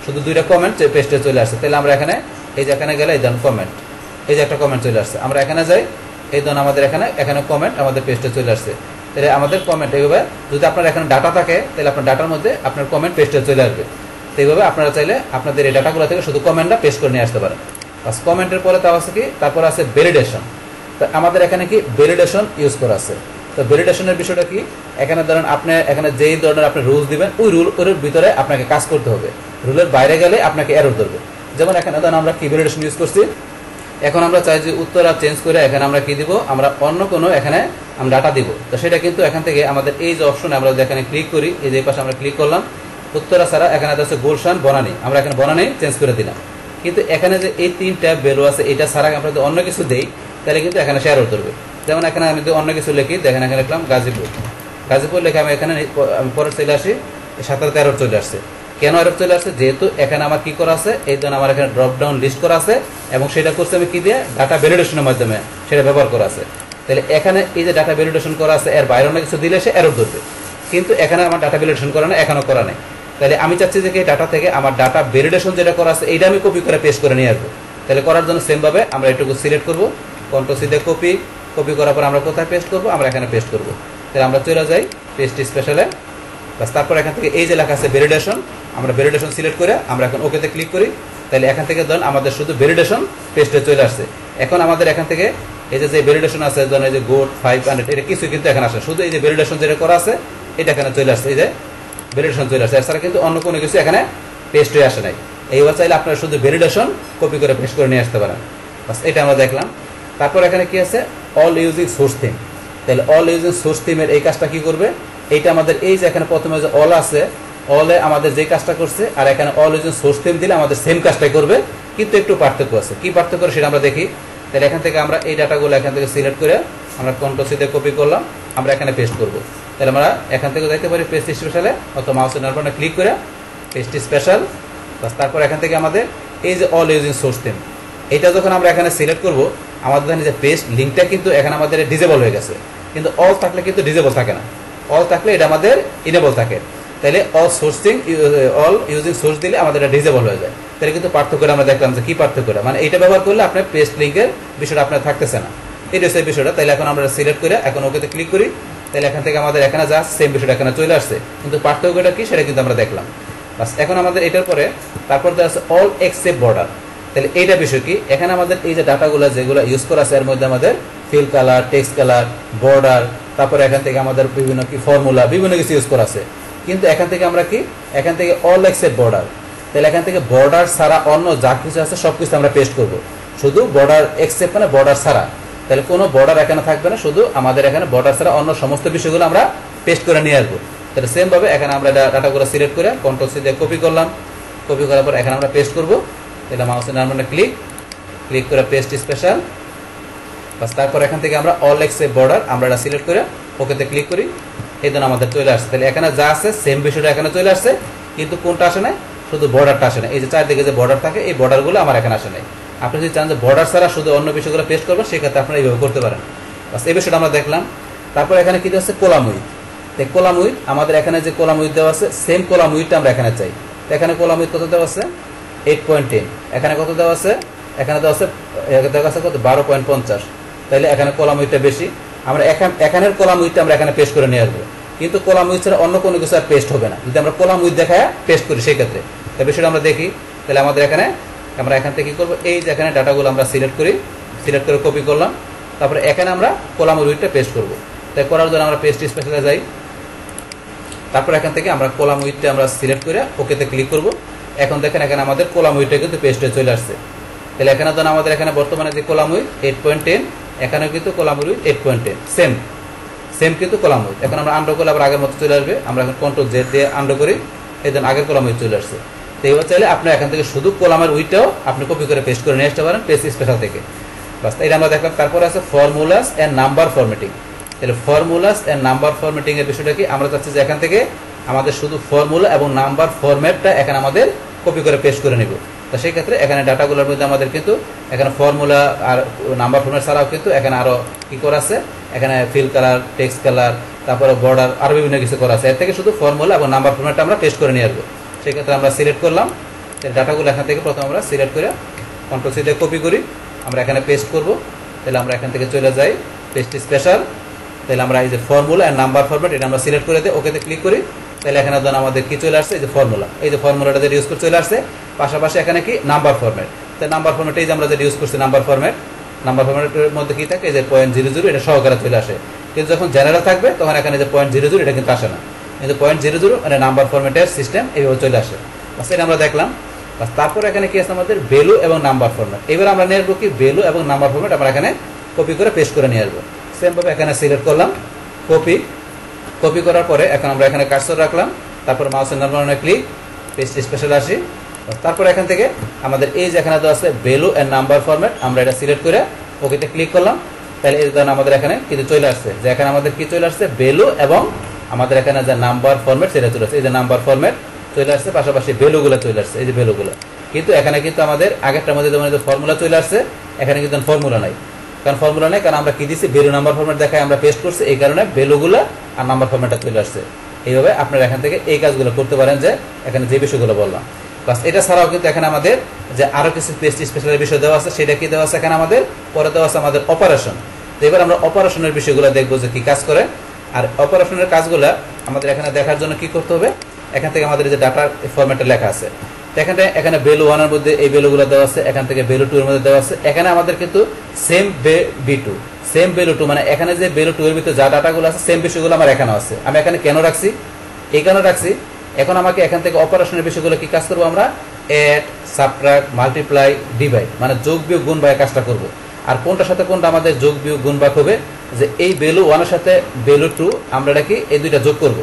শুধু দুইটা কমেন্ট পেস্ট হয়ে চলে আসছে। তাহলে আমরা এখানে এই যে এখানে গেলে এই ধরুন কমেন্ট, এই যে একটা কমেন্ট চলে আসছে, আমরা এখানে যাই, এই ধরুন আমাদের এখানে এখানে কমেন্ট আমাদের পেস্টে চলে আসছে। তাহলে আমাদের কমেন্ট এইভাবে, যদি আপনার এখানে ডাটা থাকে তাহলে আপনার ডাটার মধ্যে আপনার কমেন্ট পেস্টে চলে আসবে। তো এইভাবে আপনারা চাইলে আপনাদের এই ডাটাগুলো থেকে শুধু কমেন্টটা পেস্ট করে নিয়ে আসতে পারেন। বাস কমেন্টের পরে তাও আছে কি, তারপর আছে ভ্যালিডেশন। তো আমাদের এখানে কি ভ্যালিডেশন ইউজ করা আছে। তো ভ্যালিডেশনের বিষয়টা কি, এখানে ধরেন আপনি এখানে যেই ধরনের আপনি রুলস দেবেন ওই রুল ওর ভিতরে আপনাকে কাজ করতে হবে, রুলের বাইরে গেলে আপনাকে এরর ধরবে। যেমন এখানে ধরেন আমরা কি ভ্যালিডেশন ইউজ করছি, এখন আমরা চাই যে উত্তরটা চেঞ্জ করে এখানে আমরা কি দিব, আমরা অন্য কোনো এখানে আমরা ডাটা দিব। তো সেটা কিন্তু এখান থেকে আমাদের এই যে অপশন, আমরা যদি এখানে ক্লিক করি, এই যে পাশে আমরা ক্লিক করলাম, উত্তরা ছাড়া এখানে আছে গুলশান বনানী, আমরা এখানে বনানী চেঞ্জ করে দিলাম, কিন্তু এখানে যে এই তিনটা ভ্যালু আছে এটা ছাড়া আমরা যদি অন্য কিছু দেই তাহলে কিন্তু এখানে শেয়ার করবে। যেমন এখানে আমি যদি অন্য কিছু লিখি, দেখেন এখানে লিখলাম গাজীপুর, গাজীপুর লিখে আমি এখানে পরে চলে আসি, সাতারোতে এরর চলে আসছে। কেন এরর চলে আসছে, যেহেতু এখানে আমার কি করা আছে, এই জন্য আমার এখানে ড্রপ ডাউন লিস্ট করা আছে, এবং সেটা করছে আমি কি দিয়ে, ডাটা ভ্যালিডেশনের মাধ্যমে সেটা ব্যবহার করা আছে। তাহলে এখানে এই যে ডাটা ভ্যালিডেশন করা আছে, এর বাইরে অন্য কিছু দিলে সে এরর ধরবে, কিন্তু এখানে আমার ডাটা ভ্যালিডেশন করা না, এখনও করা নেই। তাহলে আমি চাচ্ছি যে এই ডাটা থেকে আমার ডাটা ভ্যালিডেশন যেটা করা আছে এইটা আমি কপি করে পেস্ট করে নিয়ে আসবো। তাহলে করার জন্য সেমভাবে আমরা এটুকু সিলেক্ট করবো, কন্ট্রোল সি দিয়ে কপি, কপি করার পর আমরা কোথায় পেস্ট করবো, আমরা এখানে পেস্ট করবো। তাহলে আমরা চলে যাই পেস্ট স্পেশালে, বাস তারপর এখান থেকে এই যে লেখা আছে ভ্যালিডেশন, আমরা ভ্যালিডেশন সিলেক্ট করে আমরা এখন ওকেতে ক্লিক করি। তাহলে এখান থেকে ধরুন আমাদের শুধু ভ্যালিডেশন পেস্টে চলে আসছে। এখন আমাদের এখান থেকে এই যে যে ভ্যালিডেশন আছে, ধরুন এই যে গোট ফাইভ হান্ড্রেড, এটা কিছু কিন্তু এখানে আসে, শুধু এই যে ভ্যালিডেশন যেটা করা আছে এটা এখানে চলে আসছে, এই যে ভ্যালিডেশন চলে আসছে, এছাড়া কিন্তু অন্য কোনো কিছু এখানে পেস্ট হয়ে আসে নাই। এইবার চাইলে আপনারা শুধু ভ্যালিডেশন কপি করে পেস্ট করে নিয়ে আসতে পারেন। বাস এটা আমরা দেখলাম। তারপর এখানে কি আছে অল ইউজিং সোর্স থিম। তাহলে অল ইউজিং সোর্স থিমের এই কাজটা কি করবে, এইটা আমাদের এই যে এখানে প্রথমে যে অল আছে অলে আমাদের যে কাজটা করছে, আর এখানে অল ইউজিং সোর্স থিম দিলে আমাদের সেম কাজটাই করবে, কিন্তু একটু পার্থক্য আছে। কি পার্থক্য সেটা আমরা দেখি। তাহলে এখান থেকে আমরা এই ডাটাগুলো এখান থেকে সিলেক্ট করে আমরা কন্ট্রোল সি দিয়ে কপি করলাম, আমরা এখানে পেস্ট করব। তাহলে আমরা এখান থেকে দেখতে পারি পেস্ট স্পেশালে অথবা মাউসের বাটনে ক্লিক করে পেস্ট স্পেশাল। তারপর এখান থেকে আমাদের এই যে অল ইউজিং সোর্স থিম এটা যখন আমরা এখানে সিলেক্ট করব, আমাদের এখানে যে পেস্ট লিঙ্কটা কিন্তু এখানে আমাদের ডিজেবল হয়ে গেছে, কিন্তু অল থাকলে কিন্তু ডিজেবল থাকে না, অল থাকলে এটা আমাদের ইনেবল থাকে। তাহলে all sourcing all using source দিলে আমাদের এটা ডিজেবল হয়ে যায়। তাহলে কিন্তু পার্থক্যটা আমরা দেখলাম যে কী পার্থক্যটা, মানে এটা ব্যবহার করলে আপনার পেস্ট লিঙ্কের বিষয়টা আপনার থাকতেছে না, এটা সেই বিষয়টা। তাহলে এখন আমরা সিলেক্ট করে এখন ওকেতে ক্লিক করি, তাহলে এখান থেকে আমাদের এখানে যা সেম বিষয়টা এখানে চলে আসছে, কিন্তু পার্থক্যটা কী সেটা কিন্তু আমরা দেখলাম। বাস এখন আমাদের এটার পরে তারপর আছে অল এক্সেপ্ট বর্ডার। তাহলে এইটা বিষয় কি, এখানে আমাদের এই যে ডাটাগুলো যেগুলো ইউজ করা আছে এর মধ্যে আমাদের fill colour, text colour, border, তারপরে এখান থেকে আমাদের বিভিন্ন কি ফর্মুলা বিভিন্ন কিছু ইউজ করা আছে, কিন্তু এখান থেকে আমরা কি এখান থেকে অল এক্সেপ্ট বর্ডার। তাহলে এখান থেকে বর্ডার ছাড়া অন্য যা কিছু আছে সব কিছু আমরা পেস্ট করব, শুধু বর্ডার এক্সেপ্ট মানে বর্ডার ছাড়া। তাহলে কোনো বর্ডার এখানে থাকবে না, শুধু আমাদের এখানে বর্ডার ছাড়া অন্য সমস্ত বিষয়গুলো আমরা পেস্ট করে নিয়ে আসবো। তাহলে সেমভাবে এখানে আমরা ডাটাগুলো সিলেক্ট করে কন্ট্রোল সি দিয়ে কপি করলাম, কপি করার পর এখানে আমরা পেস্ট করব। তাহলে মাউসের বাটনে ক্লিক ক্লিক করে পেস্ট স্পেশাল। তারপর এখান থেকে আমরা অল এক্সেপ্ট বর্ডার আমরা এটা সিলেক্ট করে ওকেতে ক্লিক করি, এই জন্য আমাদের চলে আসছে। তাহলে এখানে যা আছে সেম বিষয়টা এখানে চলে আসছে, কিন্তু কোনটা আসে না, শুধু বর্ডারটা আসে না। এই যে চারদিকে যে বর্ডার থাকে এই বর্ডারগুলো আমার এখানে আসে নাই। আপনি যদি চান যে বর্ডার ছাড়া শুধু অন্য বিষয়গুলো পেস্ট করবেন, সেক্ষেত্রে আপনারা এইভাবে করতে পারেন। বাস এই বিষয়টা আমরা দেখলাম। তারপর এখানে কী হচ্ছে কলাম উইথ। তো কলাম উইথ আমাদের এখানে যে কলাম উইথ দেওয়া আছে সেম কলাম উইথটা আমরা এখানে চাই। তো এখানে কলাম উইথ কত দেওয়া আছে এইট পয়েন্ট টেন, এখানে কত দেওয়া আছে এখানে দেওয়া আছে দেওয়া আছে কত বারো পয়েন্ট পঞ্চাশ। তাহলে এখানে কলাম উইথটা বেশি, আমরা এখান এখানের কলাম উইথটা আমরা এখানে পেস্ট করে নিয়ে আসবো, কিন্তু কলাম উইথ ছাড়া অন্য কোনো কিছু আর পেস্ট হবে না। যদি আমরা কলাম উইথ দেখায় পেস্ট করি সেক্ষেত্রে তো বিষয়টা আমরা দেখি। তাহলে আমাদের এখানে আমরা এখান থেকে কী করবো, এই যে এখানে ডাটাগুলো আমরা সিলেক্ট করি, সিলেক্ট করে কপি করলাম, তারপরে এখানে আমরা কলাম উইথটা পেস্ট করবো। তাই করার জন্য আমরা পেস্ট স্পেশালে যাই, তারপর এখান থেকে আমরা কলাম উইথটা আমরা সিলেক্ট করে ওকেতে ক্লিক করব। এখন দেখেন এখানে আমাদের কলাম উইথটা কিন্তু পেস্টে চলে আসছে। তাহলে এখানে ধরুন আমাদের এখানে বর্তমানে যে column width eight point ten, এখানেও কিন্তু column width eight point ten, same same কিন্তু কলাম উইথ। এখন আমরা আন্ডার করলে আবার আগের মতো চলে আসবে, আমরা এখন কন্ট্রোল জেড দিয়ে আন্ডার করি, এই জন্য আগের কলাম উইথ চলে আসছে। তো এইবার চাইলে আপনি এখান থেকে শুধু কলামের উইথটাও আপনি কপি করে পেস্ট করে নিয়ে আসতে পারেন পেস্ট স্পেশাল থেকে। বাস এটা আমরা দেখলাম। তারপরে আছে ফর্মুলাস অ্যান্ড নাম্বার ফরম্যাটিং। তাহলে ফর্মুলাস অ্যান্ড নাম্বার ফরম্যাটিংয়ের বিষয়টা কি, আমরা চাচ্ছি যে এখান থেকে আমাদের শুধু ফর্মুলা এবং নাম্বার ফরম্যাটটা এখানে আমাদের কপি করে পেস্ট করে নেব। তো সেই ক্ষেত্রে এখানে ডাটাগুলোর মধ্যে আমাদের কিন্তু এখানে ফর্মুলা আর নাম্বার ফরম্যাট ছাড়াও কিন্তু এখানে আরও কী করা আছে, এখানে ফিল কালার, টেক্সট কালার, তারপরে বর্ডার আরও বিভিন্ন কিছু করা আছে। এর থেকে শুধু ফর্মুলা এবং নাম্বার ফরম্যাটটা আমরা পেস্ট করে নিয়ে আসবো। সেই ক্ষেত্রে আমরা সিলেক্ট করলাম, ডাটাগুলো এখান থেকে প্রথম আমরা সিলেক্ট করে কন্ট্রোল সি দিয়ে কপি করি, আমরা এখানে পেস্ট করব। তাহলে আমরা এখান থেকে চলে যাই পেস্ট স্পেশাল। তাহলে আমরা এই যে ফর্মুলা অ্যান্ড নাম্বার ফরম্যাট এটা আমরা সিলেক্ট করে দিই, ওকেতে ক্লিক করি। তাহলে এখানে ধরুন আমাদের কি চলে আসছে, এই যে ফর্মুলা, এই যে ফর্মুলাটা যেটা ইউজ করে চলে আসছে, পাশাপাশি এখানে কি নাম্বার ফরম্যাট। তাই নাম্বার ফরম্যাট এই যে আমরা যেটা ইউজ করছি নাম্বার ফরম্যাট, নাম্বার ফরম্যাটের মধ্যে কী থাকে এই যে পয়েন্ট জিরো জিরো এটা সহকারে চলে আসে, কিন্তু যখন জেনারেল থাকবে তখন এখানে যে পয়েন্ট জিরো জিরো এটা কিন্তু আসে না, কিন্তু পয়েন্ট জিরো জিরো মানে নাম্বার ফরম্যাটের সিস্টেম এইভাবে চলে আসে। সেটা আমরা দেখলাম। তারপর এখানে কি আছে আমাদের ভ্যালু এবং নাম্বার ফরম্যাট। এবার আমরা নিয়ে আসবো কি ভ্যালু এবং নাম্বার ফরম্যাট, আমরা এখানে কপি করে পেস্ট করে নিয়ে আসবো। সেমভাবে এখানে সিলেক্ট করলাম, কপি কপি করার পরে এখন আমরা এখানে কার্সর রাখলাম, তারপর মাউসের বাটনে ক্লিক পেস্ট স্পেশাল আসি। তারপর এখান থেকে আমাদের এই যে এখানে দেওয়া আছে ভ্যালু অ্যান্ড নাম্বার ফরম্যাট, আমরা এটা সিলেক্ট করে ওকেতে ক্লিক করলাম। তাহলে এই ধরনের আমাদের এখানে কিন্তু চলে আসছে যে এখানে আমাদের কি চলে আসছে ভ্যালু, এবং আমাদের এখানে যে নাম্বার ফরম্যাট সেটা চলে আসছে, এই যে নাম্বার ফরম্যাট চলে আসছে, পাশাপাশি ভ্যালুগুলো চলে আসছে, এই যে ভ্যালুগুলো। কিন্তু এখানে কিন্তু আমাদের আগেরটার মধ্যে যেমন ফর্মুলা চলে আসছে, এখানে কিন্তু ফর্মুলা নাই, কারণ ফর্মুলা নেই, কারণ আমরা কী দিচ্ছি ভ্যালু নাম্বার ফরম্যাট দেখায় আমরা পেস্ট করছি, এই কারণে ভ্যালুগুলো আর নাম্বার ফরম্যাটটা চলে আসছে। এইভাবে আপনারা এখান থেকে এই কাজগুলো করতে পারেন যে এখানে যে বিষয়গুলো বললাম। প্লাস এটা ছাড়াও কিন্তু এখানে আমাদের যে আরও কিছু পেস্ট স্পেশাল বিষয় দেওয়া আছে, সেটা কী দেওয়া আছে এখানে আমাদের পরে দেওয়া আছে আমাদের অপারেশন। তো এবার আমরা অপারেশনের বিষয়গুলো দেখবো যে কী কাজ করে। আর অপারেশনের কাজগুলো আমাদের এখানে দেখার জন্য কী করতে হবে, এখান থেকে আমাদের যে ডাটা ফরম্যাটে লেখা আছে, এখানে এখানে ভ্যালু ওয়ানের মধ্যে এই ভ্যালুগুলো দেওয়া আছে, এখান থেকে ভ্যালু টু এর মধ্যে দেওয়া আছে। এখানে আমাদের কিন্তু same V two same value two মানে এখানে যে ভ্যালু টু এর ভিতরে যা ডাটাগুলো আছে সেম বিষয়গুলো আমার এখানে আছে। আমি এখানে কেন রাখছি, এই কারণে রাখছি। এখন আমাকে এখান থেকে অপারেশনের বিষয়গুলো কি কাজ করবো আমরা, অ্যাড, সাবট্রাক্ট, মাল্টিপ্লাই, ডিভাইড মানে যোগ বিয়োগ গুণ ভাগ কাজটা করবো। আর কোনটার সাথে কোনটা আমাদের যোগ বিয়োগ গুণ ভাগ হবে, যে এই ভ্যালু ওয়ানের সাথে ভ্যালু টু আমরা নাকি এই দুইটা যোগ করব।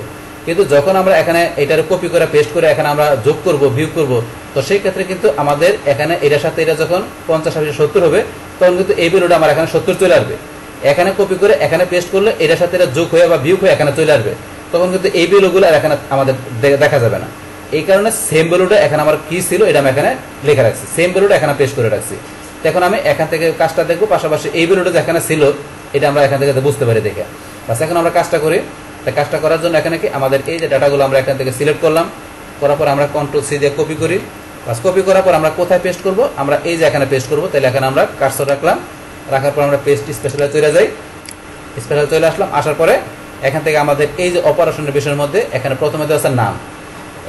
কিন্তু যখন আমরা এখানে এটার কপি করে পেস্ট করে এখানে আমরা যোগ করব বিয়োগ করব, তো সেই ক্ষেত্রে কিন্তু আমাদের এখানে এটার সাথে এটা যখন পঞ্চাশ ষাট সত্তর হবে তখন কিন্তু এই ভ্যালুটা আমার এখানে সত্তর চলে আসবে। এখানে কপি করে এখানে পেস্ট করলে এটার সাথে এটা যোগ হয়ে বা বিয়োগ হয়ে এখানে চলে আসবে, তখন কিন্তু এই ভ্যালুগুলো আর এখানে আমাদের দেখা যাবে না। এই কারণে সেম ভ্যালুটা এখানে আমার কি ছিল এটা আমি এখানে লেখা রাখছি, সেম ভ্যালুটা এখানে পেস্ট করে রাখছি। এখন আমি এখান থেকে কাজটা দেখবো, পাশাপাশি এই ভ্যালুটা যেখানে ছিল এটা আমরা এখান থেকে বুঝতে পারি দেখে। আচ্ছা, এখন আমরা কাজটা করি। তা কাজটা করার জন্য এখানে কি আমাদের এই যে ডাটাগুলো আমরা এখান থেকে সিলেক্ট করলাম, করার পর আমরা কন্ট্রোল সি দিয়ে কপি করি। বাস কপি করার পর আমরা কোথায় পেস্ট করব, আমরা এই যে এখানে পেস্ট করব। তাহলে এখানে আমরা কার্সর রাখলাম, রাখার পর আমরা পেস্ট স্পেশালে চলে যাই। স্পেশালে চলে আসলাম, আসার পরে এখান থেকে আমাদের এই যে অপারেশনের বিষয়ের মধ্যে এখানে প্রথমে দেওয়া আছে নাম।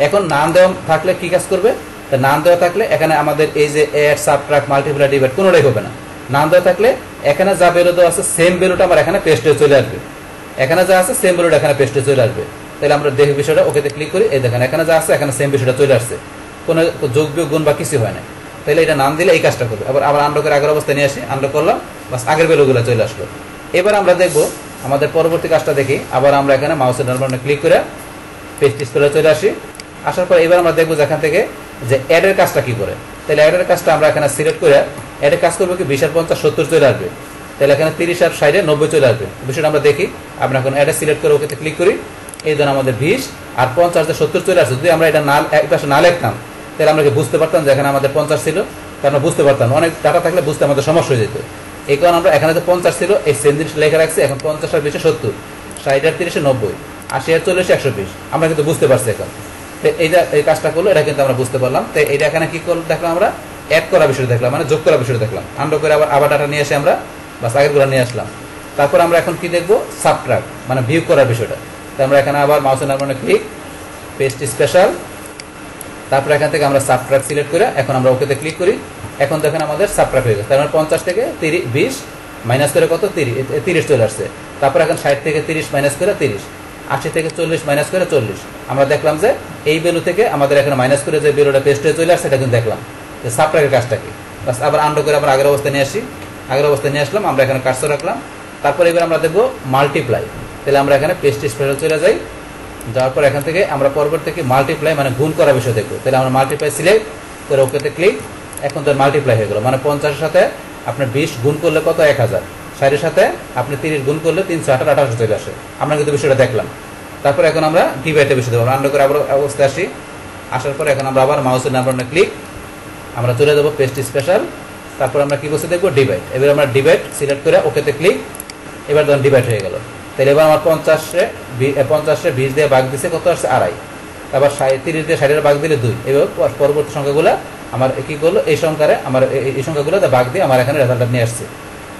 এখন নাম দেওয়া থাকলে কি কাজ করবে, তা নাম দেওয়া থাকলে এখানে আমাদের এই যে এড সাবট্রাক্ট মাল্টিপ্লাই ডিভাইড কোনোটাই হবে না। নাম দেওয়া থাকলে এখানে যা ভ্যালু দেওয়া আছে সেম ভ্যালুটা আমার এখানে পেস্ট হয়ে চলে আসবে, এখানে যা আছে সেম ভ্যালুটা এখানে পেস্ট হয়ে চলে আসবে। তাহলে আমরা দেখি বিষয়টা, ওকেতে ক্লিক করি, এই দেখেন এখানে যা আছে এখানে সেম বিষয়টা চলে আসছে, কোনো যোগ বিয়োগ গুণ বা কিছু হয় না। তাহলে এটা নাম দিলে এই কাজটা করবে। আবার আবার আন্ডার আগের অবস্থায় নিয়ে আসি, আন্ডার করলাম, বাস আগের ভ্যালুগুলো চলে আসলো। এবার আমরা দেখবো আমাদের পরবর্তী কাজটা দেখি। আবার আমরা এখানে মাউসের ডান ক্লিক করে পেস্ট স্পেলে চলে আসি। আসার পর এবার আমরা দেখবো যেখান থেকে যে অ্যাডের কাজটা কি করে। তাহলে অ্যাডের কাজটা আমরা এখানে সিলেক্ট করে অ্যাডের কাজ করবো কি বিশ আর পঞ্চাশ সত্তর চলে আসবে, তাহলে এখানে তিরিশ আর ষাটে নব্বই চলে আসবে। বিষয়টা আমরা দেখি, আমরা এখন অ্যাডে সিলেক্ট করে ওকেতে ক্লিক করি। এই ধরুন আমাদের বিশ আর পঞ্চাশ যে সত্তর চলে আসছে, যদি আমরা এটা না এক পাশে না লিখতাম তাহলে আমরা কি বুঝতে পারতাম যে এখানে আমাদের পঞ্চাশ ছিল, কারণ বুঝতে পারতাম অনেক ডাটা থাকলে বুঝতে আমাদের সমস্যা হয়ে যেত। এই কারণে আমরা এখানে যে পঞ্চাশ ছিল এই সেম জিনিস লেখা রাখছি। এখন পঞ্চাশ আর বিশে সত্তর, ষাট আর তিরিশে নব্বই, আশি আর চল্লিশে একশো বিশ, আমরা কিন্তু বুঝতে পারছি। এখন এইটা এই কাজটা করলো, এটা কিন্তু আমরা বুঝতে পারলাম। তো এটা এখানে কি করলো দেখলাম, আমরা অ্যাড করা বিষয়টা দেখলাম, মানে যোগ করা বিষয়টা দেখলাম। আন্ডার করে আবার আবার ডাটা নিয়ে এসে আমরা বাস আগের গুলো নিয়ে আসলাম। তারপর আমরা এখন কি দেখবো, সাবট্রাক্ট মানে বিয়োগ করার বিষয়টা। তো আমরা এখানে আবার মাউসের নাম্বারে ক্লিক, পেস্ট স্পেশাল, তারপর এখান থেকে আমরা সাবট্রাক্ট সিলেক্ট করে এখন আমরা ওকেতে ক্লিক করি। এখন দেখেন আমাদের সাবট্রাক্ট হয়ে গেছে, তারপর পঞ্চাশ থেকে তিরিশ বিশ মাইনাস করে কত তিরিশ তিরিশ চলে আসছে। তারপর এখন ষাট থেকে তিরিশ মাইনাস করে তিরিশ, আশি থেকে চল্লিশ মাইনাস করে চল্লিশ। আমরা দেখলাম যে এই ভ্যালু থেকে আমাদের এখানে মাইনাস করে যে ভ্যালুটা পেস্ট হয়ে চলে আসছে, এটা কিন্তু দেখলাম যে সাবট্রাক্টের কাজটা কি। বাস আবার আন্ডার করে আবার আগের অবস্থায় নিয়ে আসি, আগের অবস্থায় নিয়ে আসলাম, আমরা এখানে কার্সর রাখলাম। তারপর এবার আমরা দেখবো মাল্টিপ্লাই। তাহলে আমরা এখানে পেস্ট স্পেশাল চলে যাই, যাওয়ার পর এখান থেকে আমরা পরবর্তী থেকে মাল্টিপ্লাই মানে গুণ করার বিষয় দেখবো। তাহলে আমরা মাল্টিপ্লাই সিলেক্ট করে ওকেতে ক্লিক। এখন তো মাল্টিপ্লাই হয়ে গেলো, মানে পঞ্চাশের সাথে আপনার বিশ গুণ করলে কত এক হাজার, ষাটের সাথে আপনি তিরিশ গুণ করলে তিনশো আঠারো আঠাশো চলে আসে। আমরা কিন্তু বিষয়টা দেখলাম। তারপরে এখন আমরা ডিভাইডের বিষয় দেবো, আন্ডার করে আবার অবস্থায় আসি। আসার পর এখন আমরা আবার মাউসের নাম্বারে ক্লিক, আমরা চলে দেবো পেস্ট স্পেশাল, তারপর আমরা কী বসে দেখবো ডিভাইড। এবার আমরা ডিভাইড সিলেক্ট করে ওকেতে ক্লিক। এবার ধরুন ডিভাইড হয়ে গেল, তাহলে এবার আমার পঞ্চাশে পঞ্চাশে বিশ দিয়ে ভাগ দিচ্ছে কত আসছে আড়াই, তারপর তিরিশ দিয়ে ষাটের ভাগ দিলে দুই। এবার পরবর্তী সংখ্যাগুলো আমার কী করলো, এই সংখ্যারে আমার এই সংখ্যাগুলো ভাগ দিয়ে আমার এখানে রেজাল্টটা নিয়ে আসছে।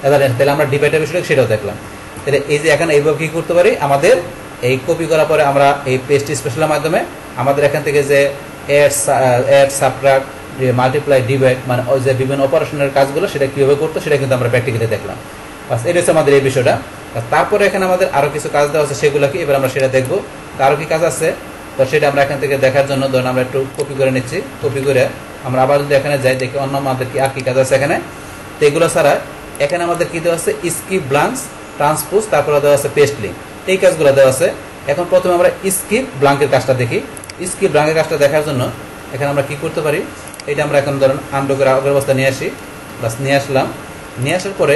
তাহলে আমরা ডিভাইডের বিষয়টা সেটাও দেখলাম। তাহলে এই যে এখানে এইভাবে কী করতে পারি, আমাদের এই কপি করার পরে আমরা এই পেস্ট স্পেশালের মাধ্যমে আমাদের এখান থেকে যে add add subtract multiply divide মানে ওই যে বিভিন্ন অপারেশনের কাজগুলো সেটা কীভাবে করতো সেটা কিন্তু আমরা প্র্যাকটিক্যালি দেখলাম। বাস এটা হচ্ছে আমাদের এই বিষয়টা। তারপরে এখানে আমাদের আরও কিছু কাজ দেওয়া আছে, সেগুলো কি এবার আমরা সেটা দেখবো। তো আরও কি কাজ আছে তো সেটা আমরা এখান থেকে দেখার জন্য ধরুন আমরা একটু কপি করে নিচ্ছি। কপি করে আমরা আবার যদি এখানে যাই দেখি অন্য আমাদের কি আর কী কাজ আছে এখানে। তো এগুলো ছাড়া এখানে আমাদের কী দেওয়া আছে, স্কিপ ব্লাঙ্কস ট্রান্সপোজ, তারপরে দেওয়া আছে পেস্ট লিঙ্ক, এই কাজগুলো দেওয়া আছে। এখন প্রথমে আমরা স্কিপ ব্লাঙ্কের কাজটা দেখি। স্কিপ ব্লাঙ্কের কাজটা দেখার জন্য এখানে আমরা কি করতে পারি, এটা আমরা এখন ধরুন আন্ডার করে আগের অবস্থা নিয়ে আসি। বাস নিয়ে আসলাম, নিয়ে আসার পরে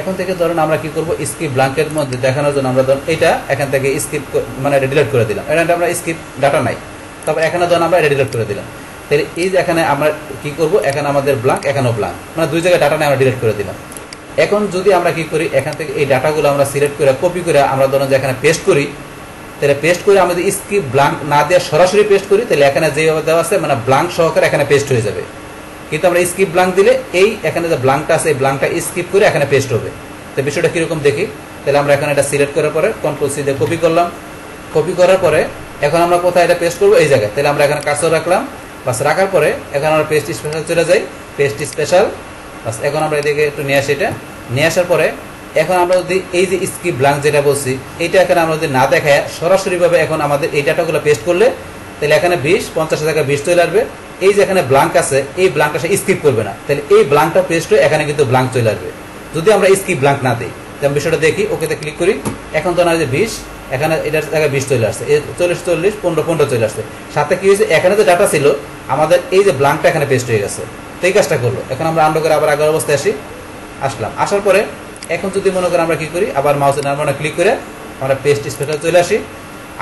এখন থেকে ধরুন আমরা কি করব, স্কিপ ব্লাঙ্কের মধ্যে দেখানোর জন্য আমরা ধরুন এটা এখান থেকে স্কিপ মানে এটা ডিলিট করে দিলাম। এটা আমরা স্কিপ ডাটা নাই, তারপর এখানে ধরুন আমরা এটা ডিলিট করে দিলাম। তাহলে এই যে এখানে আমরা কী করব, এখানে আমাদের ব্লাঙ্ক এখানেও ব্লাঙ্ক, মানে দুই জায়গায় ডাটা নাই, আমরা ডিলিট করে দিলাম। এখন যদি আমরা কি করি, এখান থেকে এই ডাটাগুলো আমরা সিলেক্ট করে কপি করে আমরা ধরুন যে এখানে পেস্ট করি, তাহলে পেস্ট করে আমরা যদি স্কিপ ব্লাঙ্ক না দিয়ে সরাসরি পেস্ট করি তাহলে এখানে যেভাবে দেওয়া আছে মানে ব্লাঙ্ক সহকারে এখানে পেস্ট হয়ে যাবে। কিন্তু আমরা স্কিপ ব্লাঙ্ক দিলে এই এখানে যে ব্লাঙ্কটা আছে এই ব্লাঙ্কটা স্কিপ করে এখানে পেস্ট হবে। তো বিষয়টা কীরকম দেখি, তাহলে আমরা এখানে এটা সিলেক্ট করার পরে কন্ট্রোল সি দিয়ে কপি করলাম। কপি করার পরে এখন আমরা কোথায় এটা পেস্ট করবো, এই জায়গায়। তাহলে আমরা এখানে কার্সর রাখলাম, বাস রাখার পরে এখন আমরা পেস্ট স্পেশাল চলে যাই, পেস্ট স্পেশাল। বাস এখন আমরা এদিকে একটু নিয়ে আসি, এটা নিয়ে আসার পরে এখন আমরা যদি এই যে স্কিপ ব্লাঙ্ক যেটা বলছি এইটা এখানে আমরা যদি না দেখায় সরাসরিভাবে এখন আমাদের এই ডাটাগুলো পেস্ট করলে তাহলে এখানে বিশ পঞ্চাশের জায়গায় বিশ চলে আসবে। এই যে এখানে ব্লাঙ্ক আছে এই ব্লাঙ্কটা সে স্কিপ করবে না, তাহলে এই ব্লাঙ্কটা পেস্ট হয়ে এখানে কিন্তু ব্লাঙ্ক চলে আসবে। যদি আমরা স্কিপ ব্ল্যাঙ্ক না দেই তাহলে বিষয়টা দেখি। ওকেতে ক্লিক করি, এখন তো না যে বিশ, এখানে এটার জায়গায় বিশ চলে আসছে, চল্লিশ চল্লিশ পনেরো পনেরো চলে আসছে। সাথে কি হয়েছে, এখানে যে ডাটা ছিল আমাদের এই যে ব্ল্যাঙ্কটা এখানে পেস্ট হয়ে গেছে, তো এই কাজটা করলো। এখন আমরা আন্ডো করে আবার আগের অবস্থায় আসি, আসলাম। আসার পরে এখন যদি মনে করি আমরা কি করি, আবার মাউসে নাম্বারটা ক্লিক করে আমরা পেস্ট স্পেশাল চলে আসি।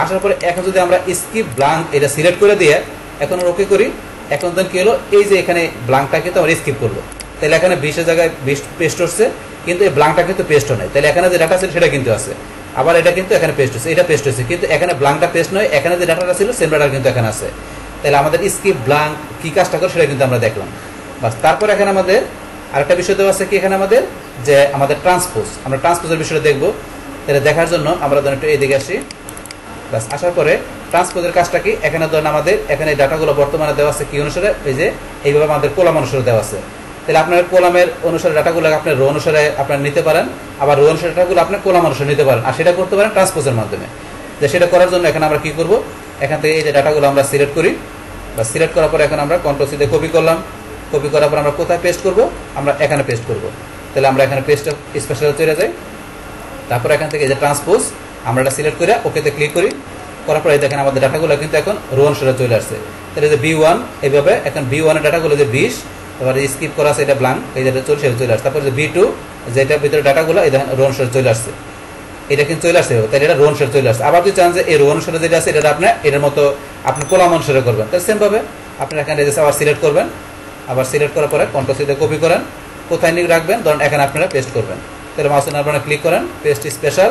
আসার পরে এখন যদি আমরা স্কিপ ব্ল্যাঙ্ক এটা সিলেক্ট করে দিয়ে এখন ওকে করি, এখন তখন কী হলো, এই যে এখানে ব্ল্যাঙ্কটা কিন্তু আমরা স্কিপ করলো। তাহলে এখানে বিশের জায়গায় বিশ পেস্ট হচ্ছে, কিন্তু এই ব্ল্যাঙ্কটা কিন্তু পেস্ট হয় নাই। তাহলে এখানে যে ডাটা ছিল সেটা কিন্তু আছে, আবার এটা কিন্তু এখানে পেস্ট হচ্ছে, এটা পেস্ট হচ্ছে, কিন্তু এখানে ব্ল্যাঙ্কটা পেস্ট নয়, এখানে যে ডাটাটা ছিল সেম ডাটা কিন্তু এখানে আছে। তাহলে আমাদের স্কিপ ব্ল্যাঙ্ক কী কাজটা করে সেটা কিন্তু আমরা দেখলাম। বাস, তারপর এখানে আমাদের আরেকটা বিষয় দেওয়া আছে কি, এখানে আমাদের যে আমাদের ট্রান্সপোজ, আমরা ট্রান্সপোজের বিষয়টা দেখবো। তাহলে দেখার জন্য আমরা ধরেন একটু এদিকে আসি। বাস, আসার পরে ট্রান্সপোজের কাজটা কি, এখানে ধরেন আমাদের এখানে ডাটাগুলো বর্তমানে দেওয়া আছে কি অনুসারে, এই যে এইভাবে আমাদের কলাম অনুসারে দেওয়া আছে। তাহলে আপনার কলামের অনুসারে ডাটাগুলো আপনার রো অনুসারে আপনার নিতে পারেন, আবার রো অনুসারে ডাটাগুলো আপনার কলাম অনুসারে নিতে পারেন, আর সেটা করতে পারেন ট্রান্সপোজের মাধ্যমে। যে সেটা করার জন্য এখানে আমরা কি করব, এখান থেকে এই যে ডাটাগুলো আমরা সিলেক্ট করি, বা সিলেক্ট করার পরে এখন আমরা কন্ট্রোল সি দিয়ে কপি করলাম। কপি করার পর আমরা কোথায় পেস্ট করব, আমরা এখানে পেস্ট করব। তাহলে আমরা এখানে পেস্ট স্পেশাল চলে যাই, তারপর এখান থেকে এই যে ট্রান্সপোজ আমরা এটা সিলেক্ট করে ওকেতে ক্লিক করি। করার পরে দেখেন আমাদের ডাটাগুলো কিন্তু এখন রো অনুসারে চলে আসছে। তাহলে যে বি ওয়ান এইভাবে এখন বি ওয়ানের ডাটাগুলো যে বিশ, তারপরে স্কিপ করা আছে এটা ব্ল্যাঙ্ক, এই যেটা চলে সেটা চলে আসছে। তারপরে যে বি টু যেটার ভিতরে ডাটাগুলো এই দেখেন রো অনুসারে চলে আসছে, এটা কিন্তু চলে আসছে। তাহলে এটা রো অনুসারে চলে আসছে। আবার যদি চান যে এই রো অনুসারে যেটা আছে এটা আপনার এটার মতো আপনি কলাম অনুসারে করবেন, তাহলে সেমভাবে আপনার এখানে আবার সিলেক্ট করবেন, আবার সিলেক্ট করার পরে কন্ট্রোল সিতে কপি করেন, কোথায় নিয়ে রাখবেন ধরুন এখানে আপনারা পেস্ট করবেন। তাহলে মাউসের আপনারা ক্লিক করেন, পেস্ট স্পেশাল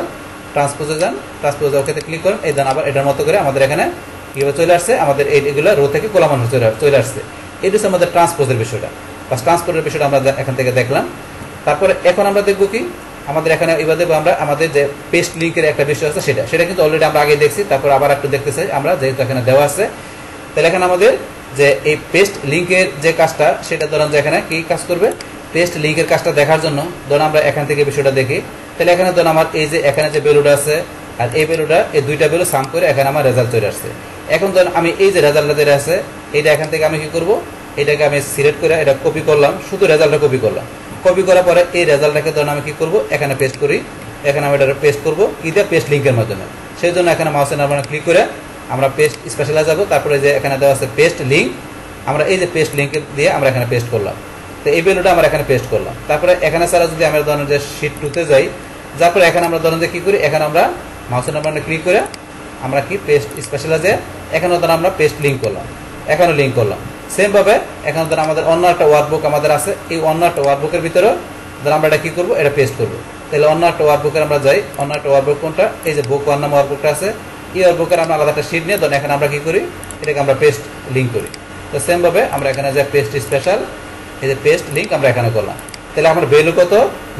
ট্রান্সপোজে যান, ট্রান্সপোজে ওকেতে ক্লিক করেন। এই দেন আবার এটার মতো করে আমাদের এখানে কীভাবে চলে আসছে, আমাদের এইগুলো রো থেকে কলাম অনুসারে চলে আসছে। এটা হচ্ছে আমাদের ট্রান্সপোজের বিষয়টা। বা ট্রান্সপোজের বিষয়টা আমরা এখান থেকে দেখলাম। তারপরে এখন আমরা দেখব কি, আমাদের এখানে এবার দেখবো আমরা আমাদের যে পেস্ট লিঙ্কের একটা বিষয় আছে সেটা, সেটা কিন্তু অলরেডি আমরা আগে দেখছি। তারপর আবার একটু দেখতে চাই আমরা, যেহেতু এখানে দেওয়া আছে। তাহলে এখানে আমাদের যে এই পেস্ট লিঙ্কের যে কাজটা সেটা ধরেন যে এখানে কী কাজ করবে, পেস্ট লিঙ্কের কাজটা দেখার জন্য ধরুন আমরা এখান থেকে বিষয়টা দেখি। তাহলে এখানে ধরুন আমার এই যে এখানে যে ভ্যালুটা আছে আর এই ভ্যালুটা, এই দুইটা ভ্যালু সাম করে এখানে আমার রেজাল্ট চলে আসছে। এখন ধরুন আমি এই যে রেজাল্টটা যেটা আছে এটা এখান থেকে আমি কী করবো, এটাকে আমি সিলেক্ট করে এটা কপি করলাম, শুধু রেজাল্টটা কপি করলাম। কপি করার পরে এই রেজাল্টটাকে ধরুন আমি কী করবো, এখানে পেস্ট করি। এখানে আমি এটা পেস্ট করবো এটা পেস্ট লিঙ্কের মাধ্যমে। সেই জন্য এখানে মাউসের নাম্বারে ক্লিক করে আমরা পেস্ট স্পেশালে যাবো। তারপরে যে এখানে দেওয়া আছে পেস্ট লিঙ্ক, আমরা এই যে পেস্ট লিঙ্কে দিয়ে আমরা এখানে পেস্ট করলাম। তো এই ভ্যালুটা আমরা এখানে পেস্ট করলাম। তারপরে এখানে ছাড়া যদি আমরা ধরেন যে শিট টুতে যাই, তারপরে এখানে আমরা ধরেন যে কী করি, এখানে আমরা মাউসের নাম্বারে ক্লিক করে আমরা কি পেস্ট স্পেশালে যে এখানেও ধরুন আমরা পেস্ট লিঙ্ক করলাম, এখানেও লিঙ্ক করলাম। সেমভাবে এখানে ধরুন আমাদের অন্য একটা ওয়ার্কবুক আমাদের আছে, এই অন্য একটা ওয়ার্কবুকের ভিতরেও ধরুন আমরা এটা কী করবো, এটা পেস্ট করবো। তাহলে অন্য একটা ওয়ার্কবুকের আমরা যাই, অন্য একটা ওয়ার্কবুক কোনটা, এই যে বুক ওয়ান নাম ওয়ার্কবুকটা আছে, এই ওয়ার্কবুকের আমরা আলাদা একটা শিট নিয়ে ধরুন এখানে আমরা কী করি, এটাকে আমরা পেস্ট লিঙ্ক করি। তো সেমভাবে আমরা এখানে যে পেস্ট স্পেশাল, এই যে পেস্ট লিঙ্ক আমরা এখানে করলাম। তাহলে আমার ভ্যালু কত,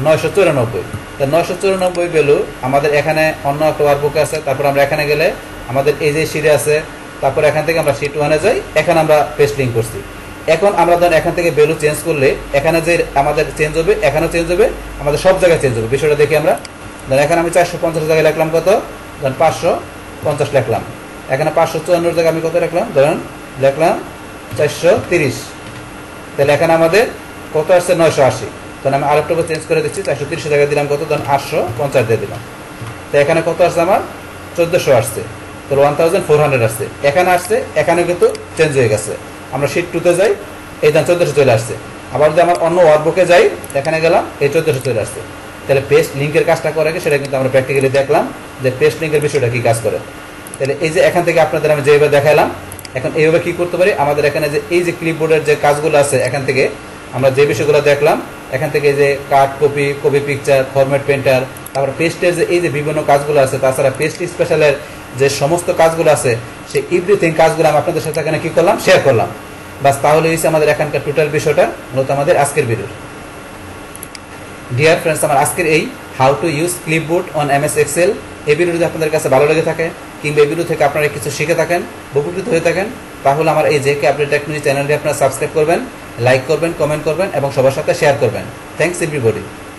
নয়শো চুরানব্বই। তো নয়শো চুরানব্বই ভ্যালু আমাদের এখানে অন্য একটা ওয়ার্কবুকে আছে। তারপর আমরা এখানে গেলে আমাদের এই যে শিটে আছে, তারপর এখান থেকে আমরা শিট ওয়ানে যাই, এখানে আমরা পেস্ট লিঙ্ক করছি। এখন আমরা ধরেন এখান থেকে ভ্যালু চেঞ্জ করলে এখানে যে আমাদের চেঞ্জ হবে, এখানেও চেঞ্জ হবে, আমাদের সব জায়গায় চেঞ্জ হবে। বিষয়টা দেখি আমরা, ধরেন এখানে আমি চারশো পঞ্চাশ জায়গায় লিখলাম কত, ধরেন পাঁচশো পঞ্চাশ লিখলাম। এখানে পাঁচশো চুয়ান্নর জায়গায় আমি কত লিখলাম, ধরেন লিখলাম চারশো তিরিশ। তাহলে এখানে আমাদের কত আসছে, নয়শো আশি। তখন আমি আরেকটু চেঞ্জ করে দিচ্ছি, চারশো তিরিশ জায়গায় দিলাম কত, ধরেন আটশো পঞ্চাশ দিয়ে দিলাম। তো এখানে কত আসছে, আমার চোদ্দোশো আসছে, তাহলে ওয়ান থাউজেন্ড ফোর হান্ড্রেড আসছে। এখানে আসছে, এখানে কিন্তু চেঞ্জ হয়ে গেছে। আমরা শিট টুতে যাই, এই দাম চোদ্দোশো চলে আসছে। আবার যদি আমার অন্য ওয়ার্কবুকে যাই, এখানে গেলাম, এই চোদ্দোশো চলে আসছে। তাহলে পেস্ট লিঙ্কের কাজটা করে কি সেটা কিন্তু আমরা প্র্যাকটিক্যালি দেখলাম যে পেস্ট লিঙ্কের বিষয়টা কী কাজ করে। তাহলে এই যে এখান থেকে আপনাদের আমি যেভাবে দেখালাম, এখন এইভাবে কী করতে পারি, আমাদের এখানে যে এই যে ক্লিপবোর্ডের যে কাজগুলো আছে, এখান থেকে আমরা যে বিষয়গুলো দেখলাম, এখান থেকে যে cut copy, copy picture, format painter, তারপর পেস্টের যে এই যে বিভিন্ন কাজগুলো আছে, তাছাড়া পেস্ট স্পেশালের যে সমস্ত কাজগুলো আছে, সেই এভরিথিং কাজগুলো আমি আপনাদের সাথে এখানে কী করলাম, শেয়ার করলাম। বাস, তাহলে হয়েছে আমাদের এখানকার টোটাল বিষয়টা, মূলত আমাদের আজকের ভিডিও। ডিয়ার ফ্রেন্ডস, আমার আজকের এই how to use clipboard on M S Excel এই ভিডিও যদি আপনাদের কাছে ভালো লেগে থাকে, কিংবা এই ভিডিও থেকে আপনারা কিছু শিখে থাকেন, উপকৃত হয়ে থাকেন, তাহলে আমার এই জেকে আপডেট টেকনোলজি চ্যানেলটি আপনারা সাবস্ক্রাইব করবেন, লাইক করবেন, কমেন্ট করবেন এবং সবার সাথে শেয়ার করবেন। Thanks everybody.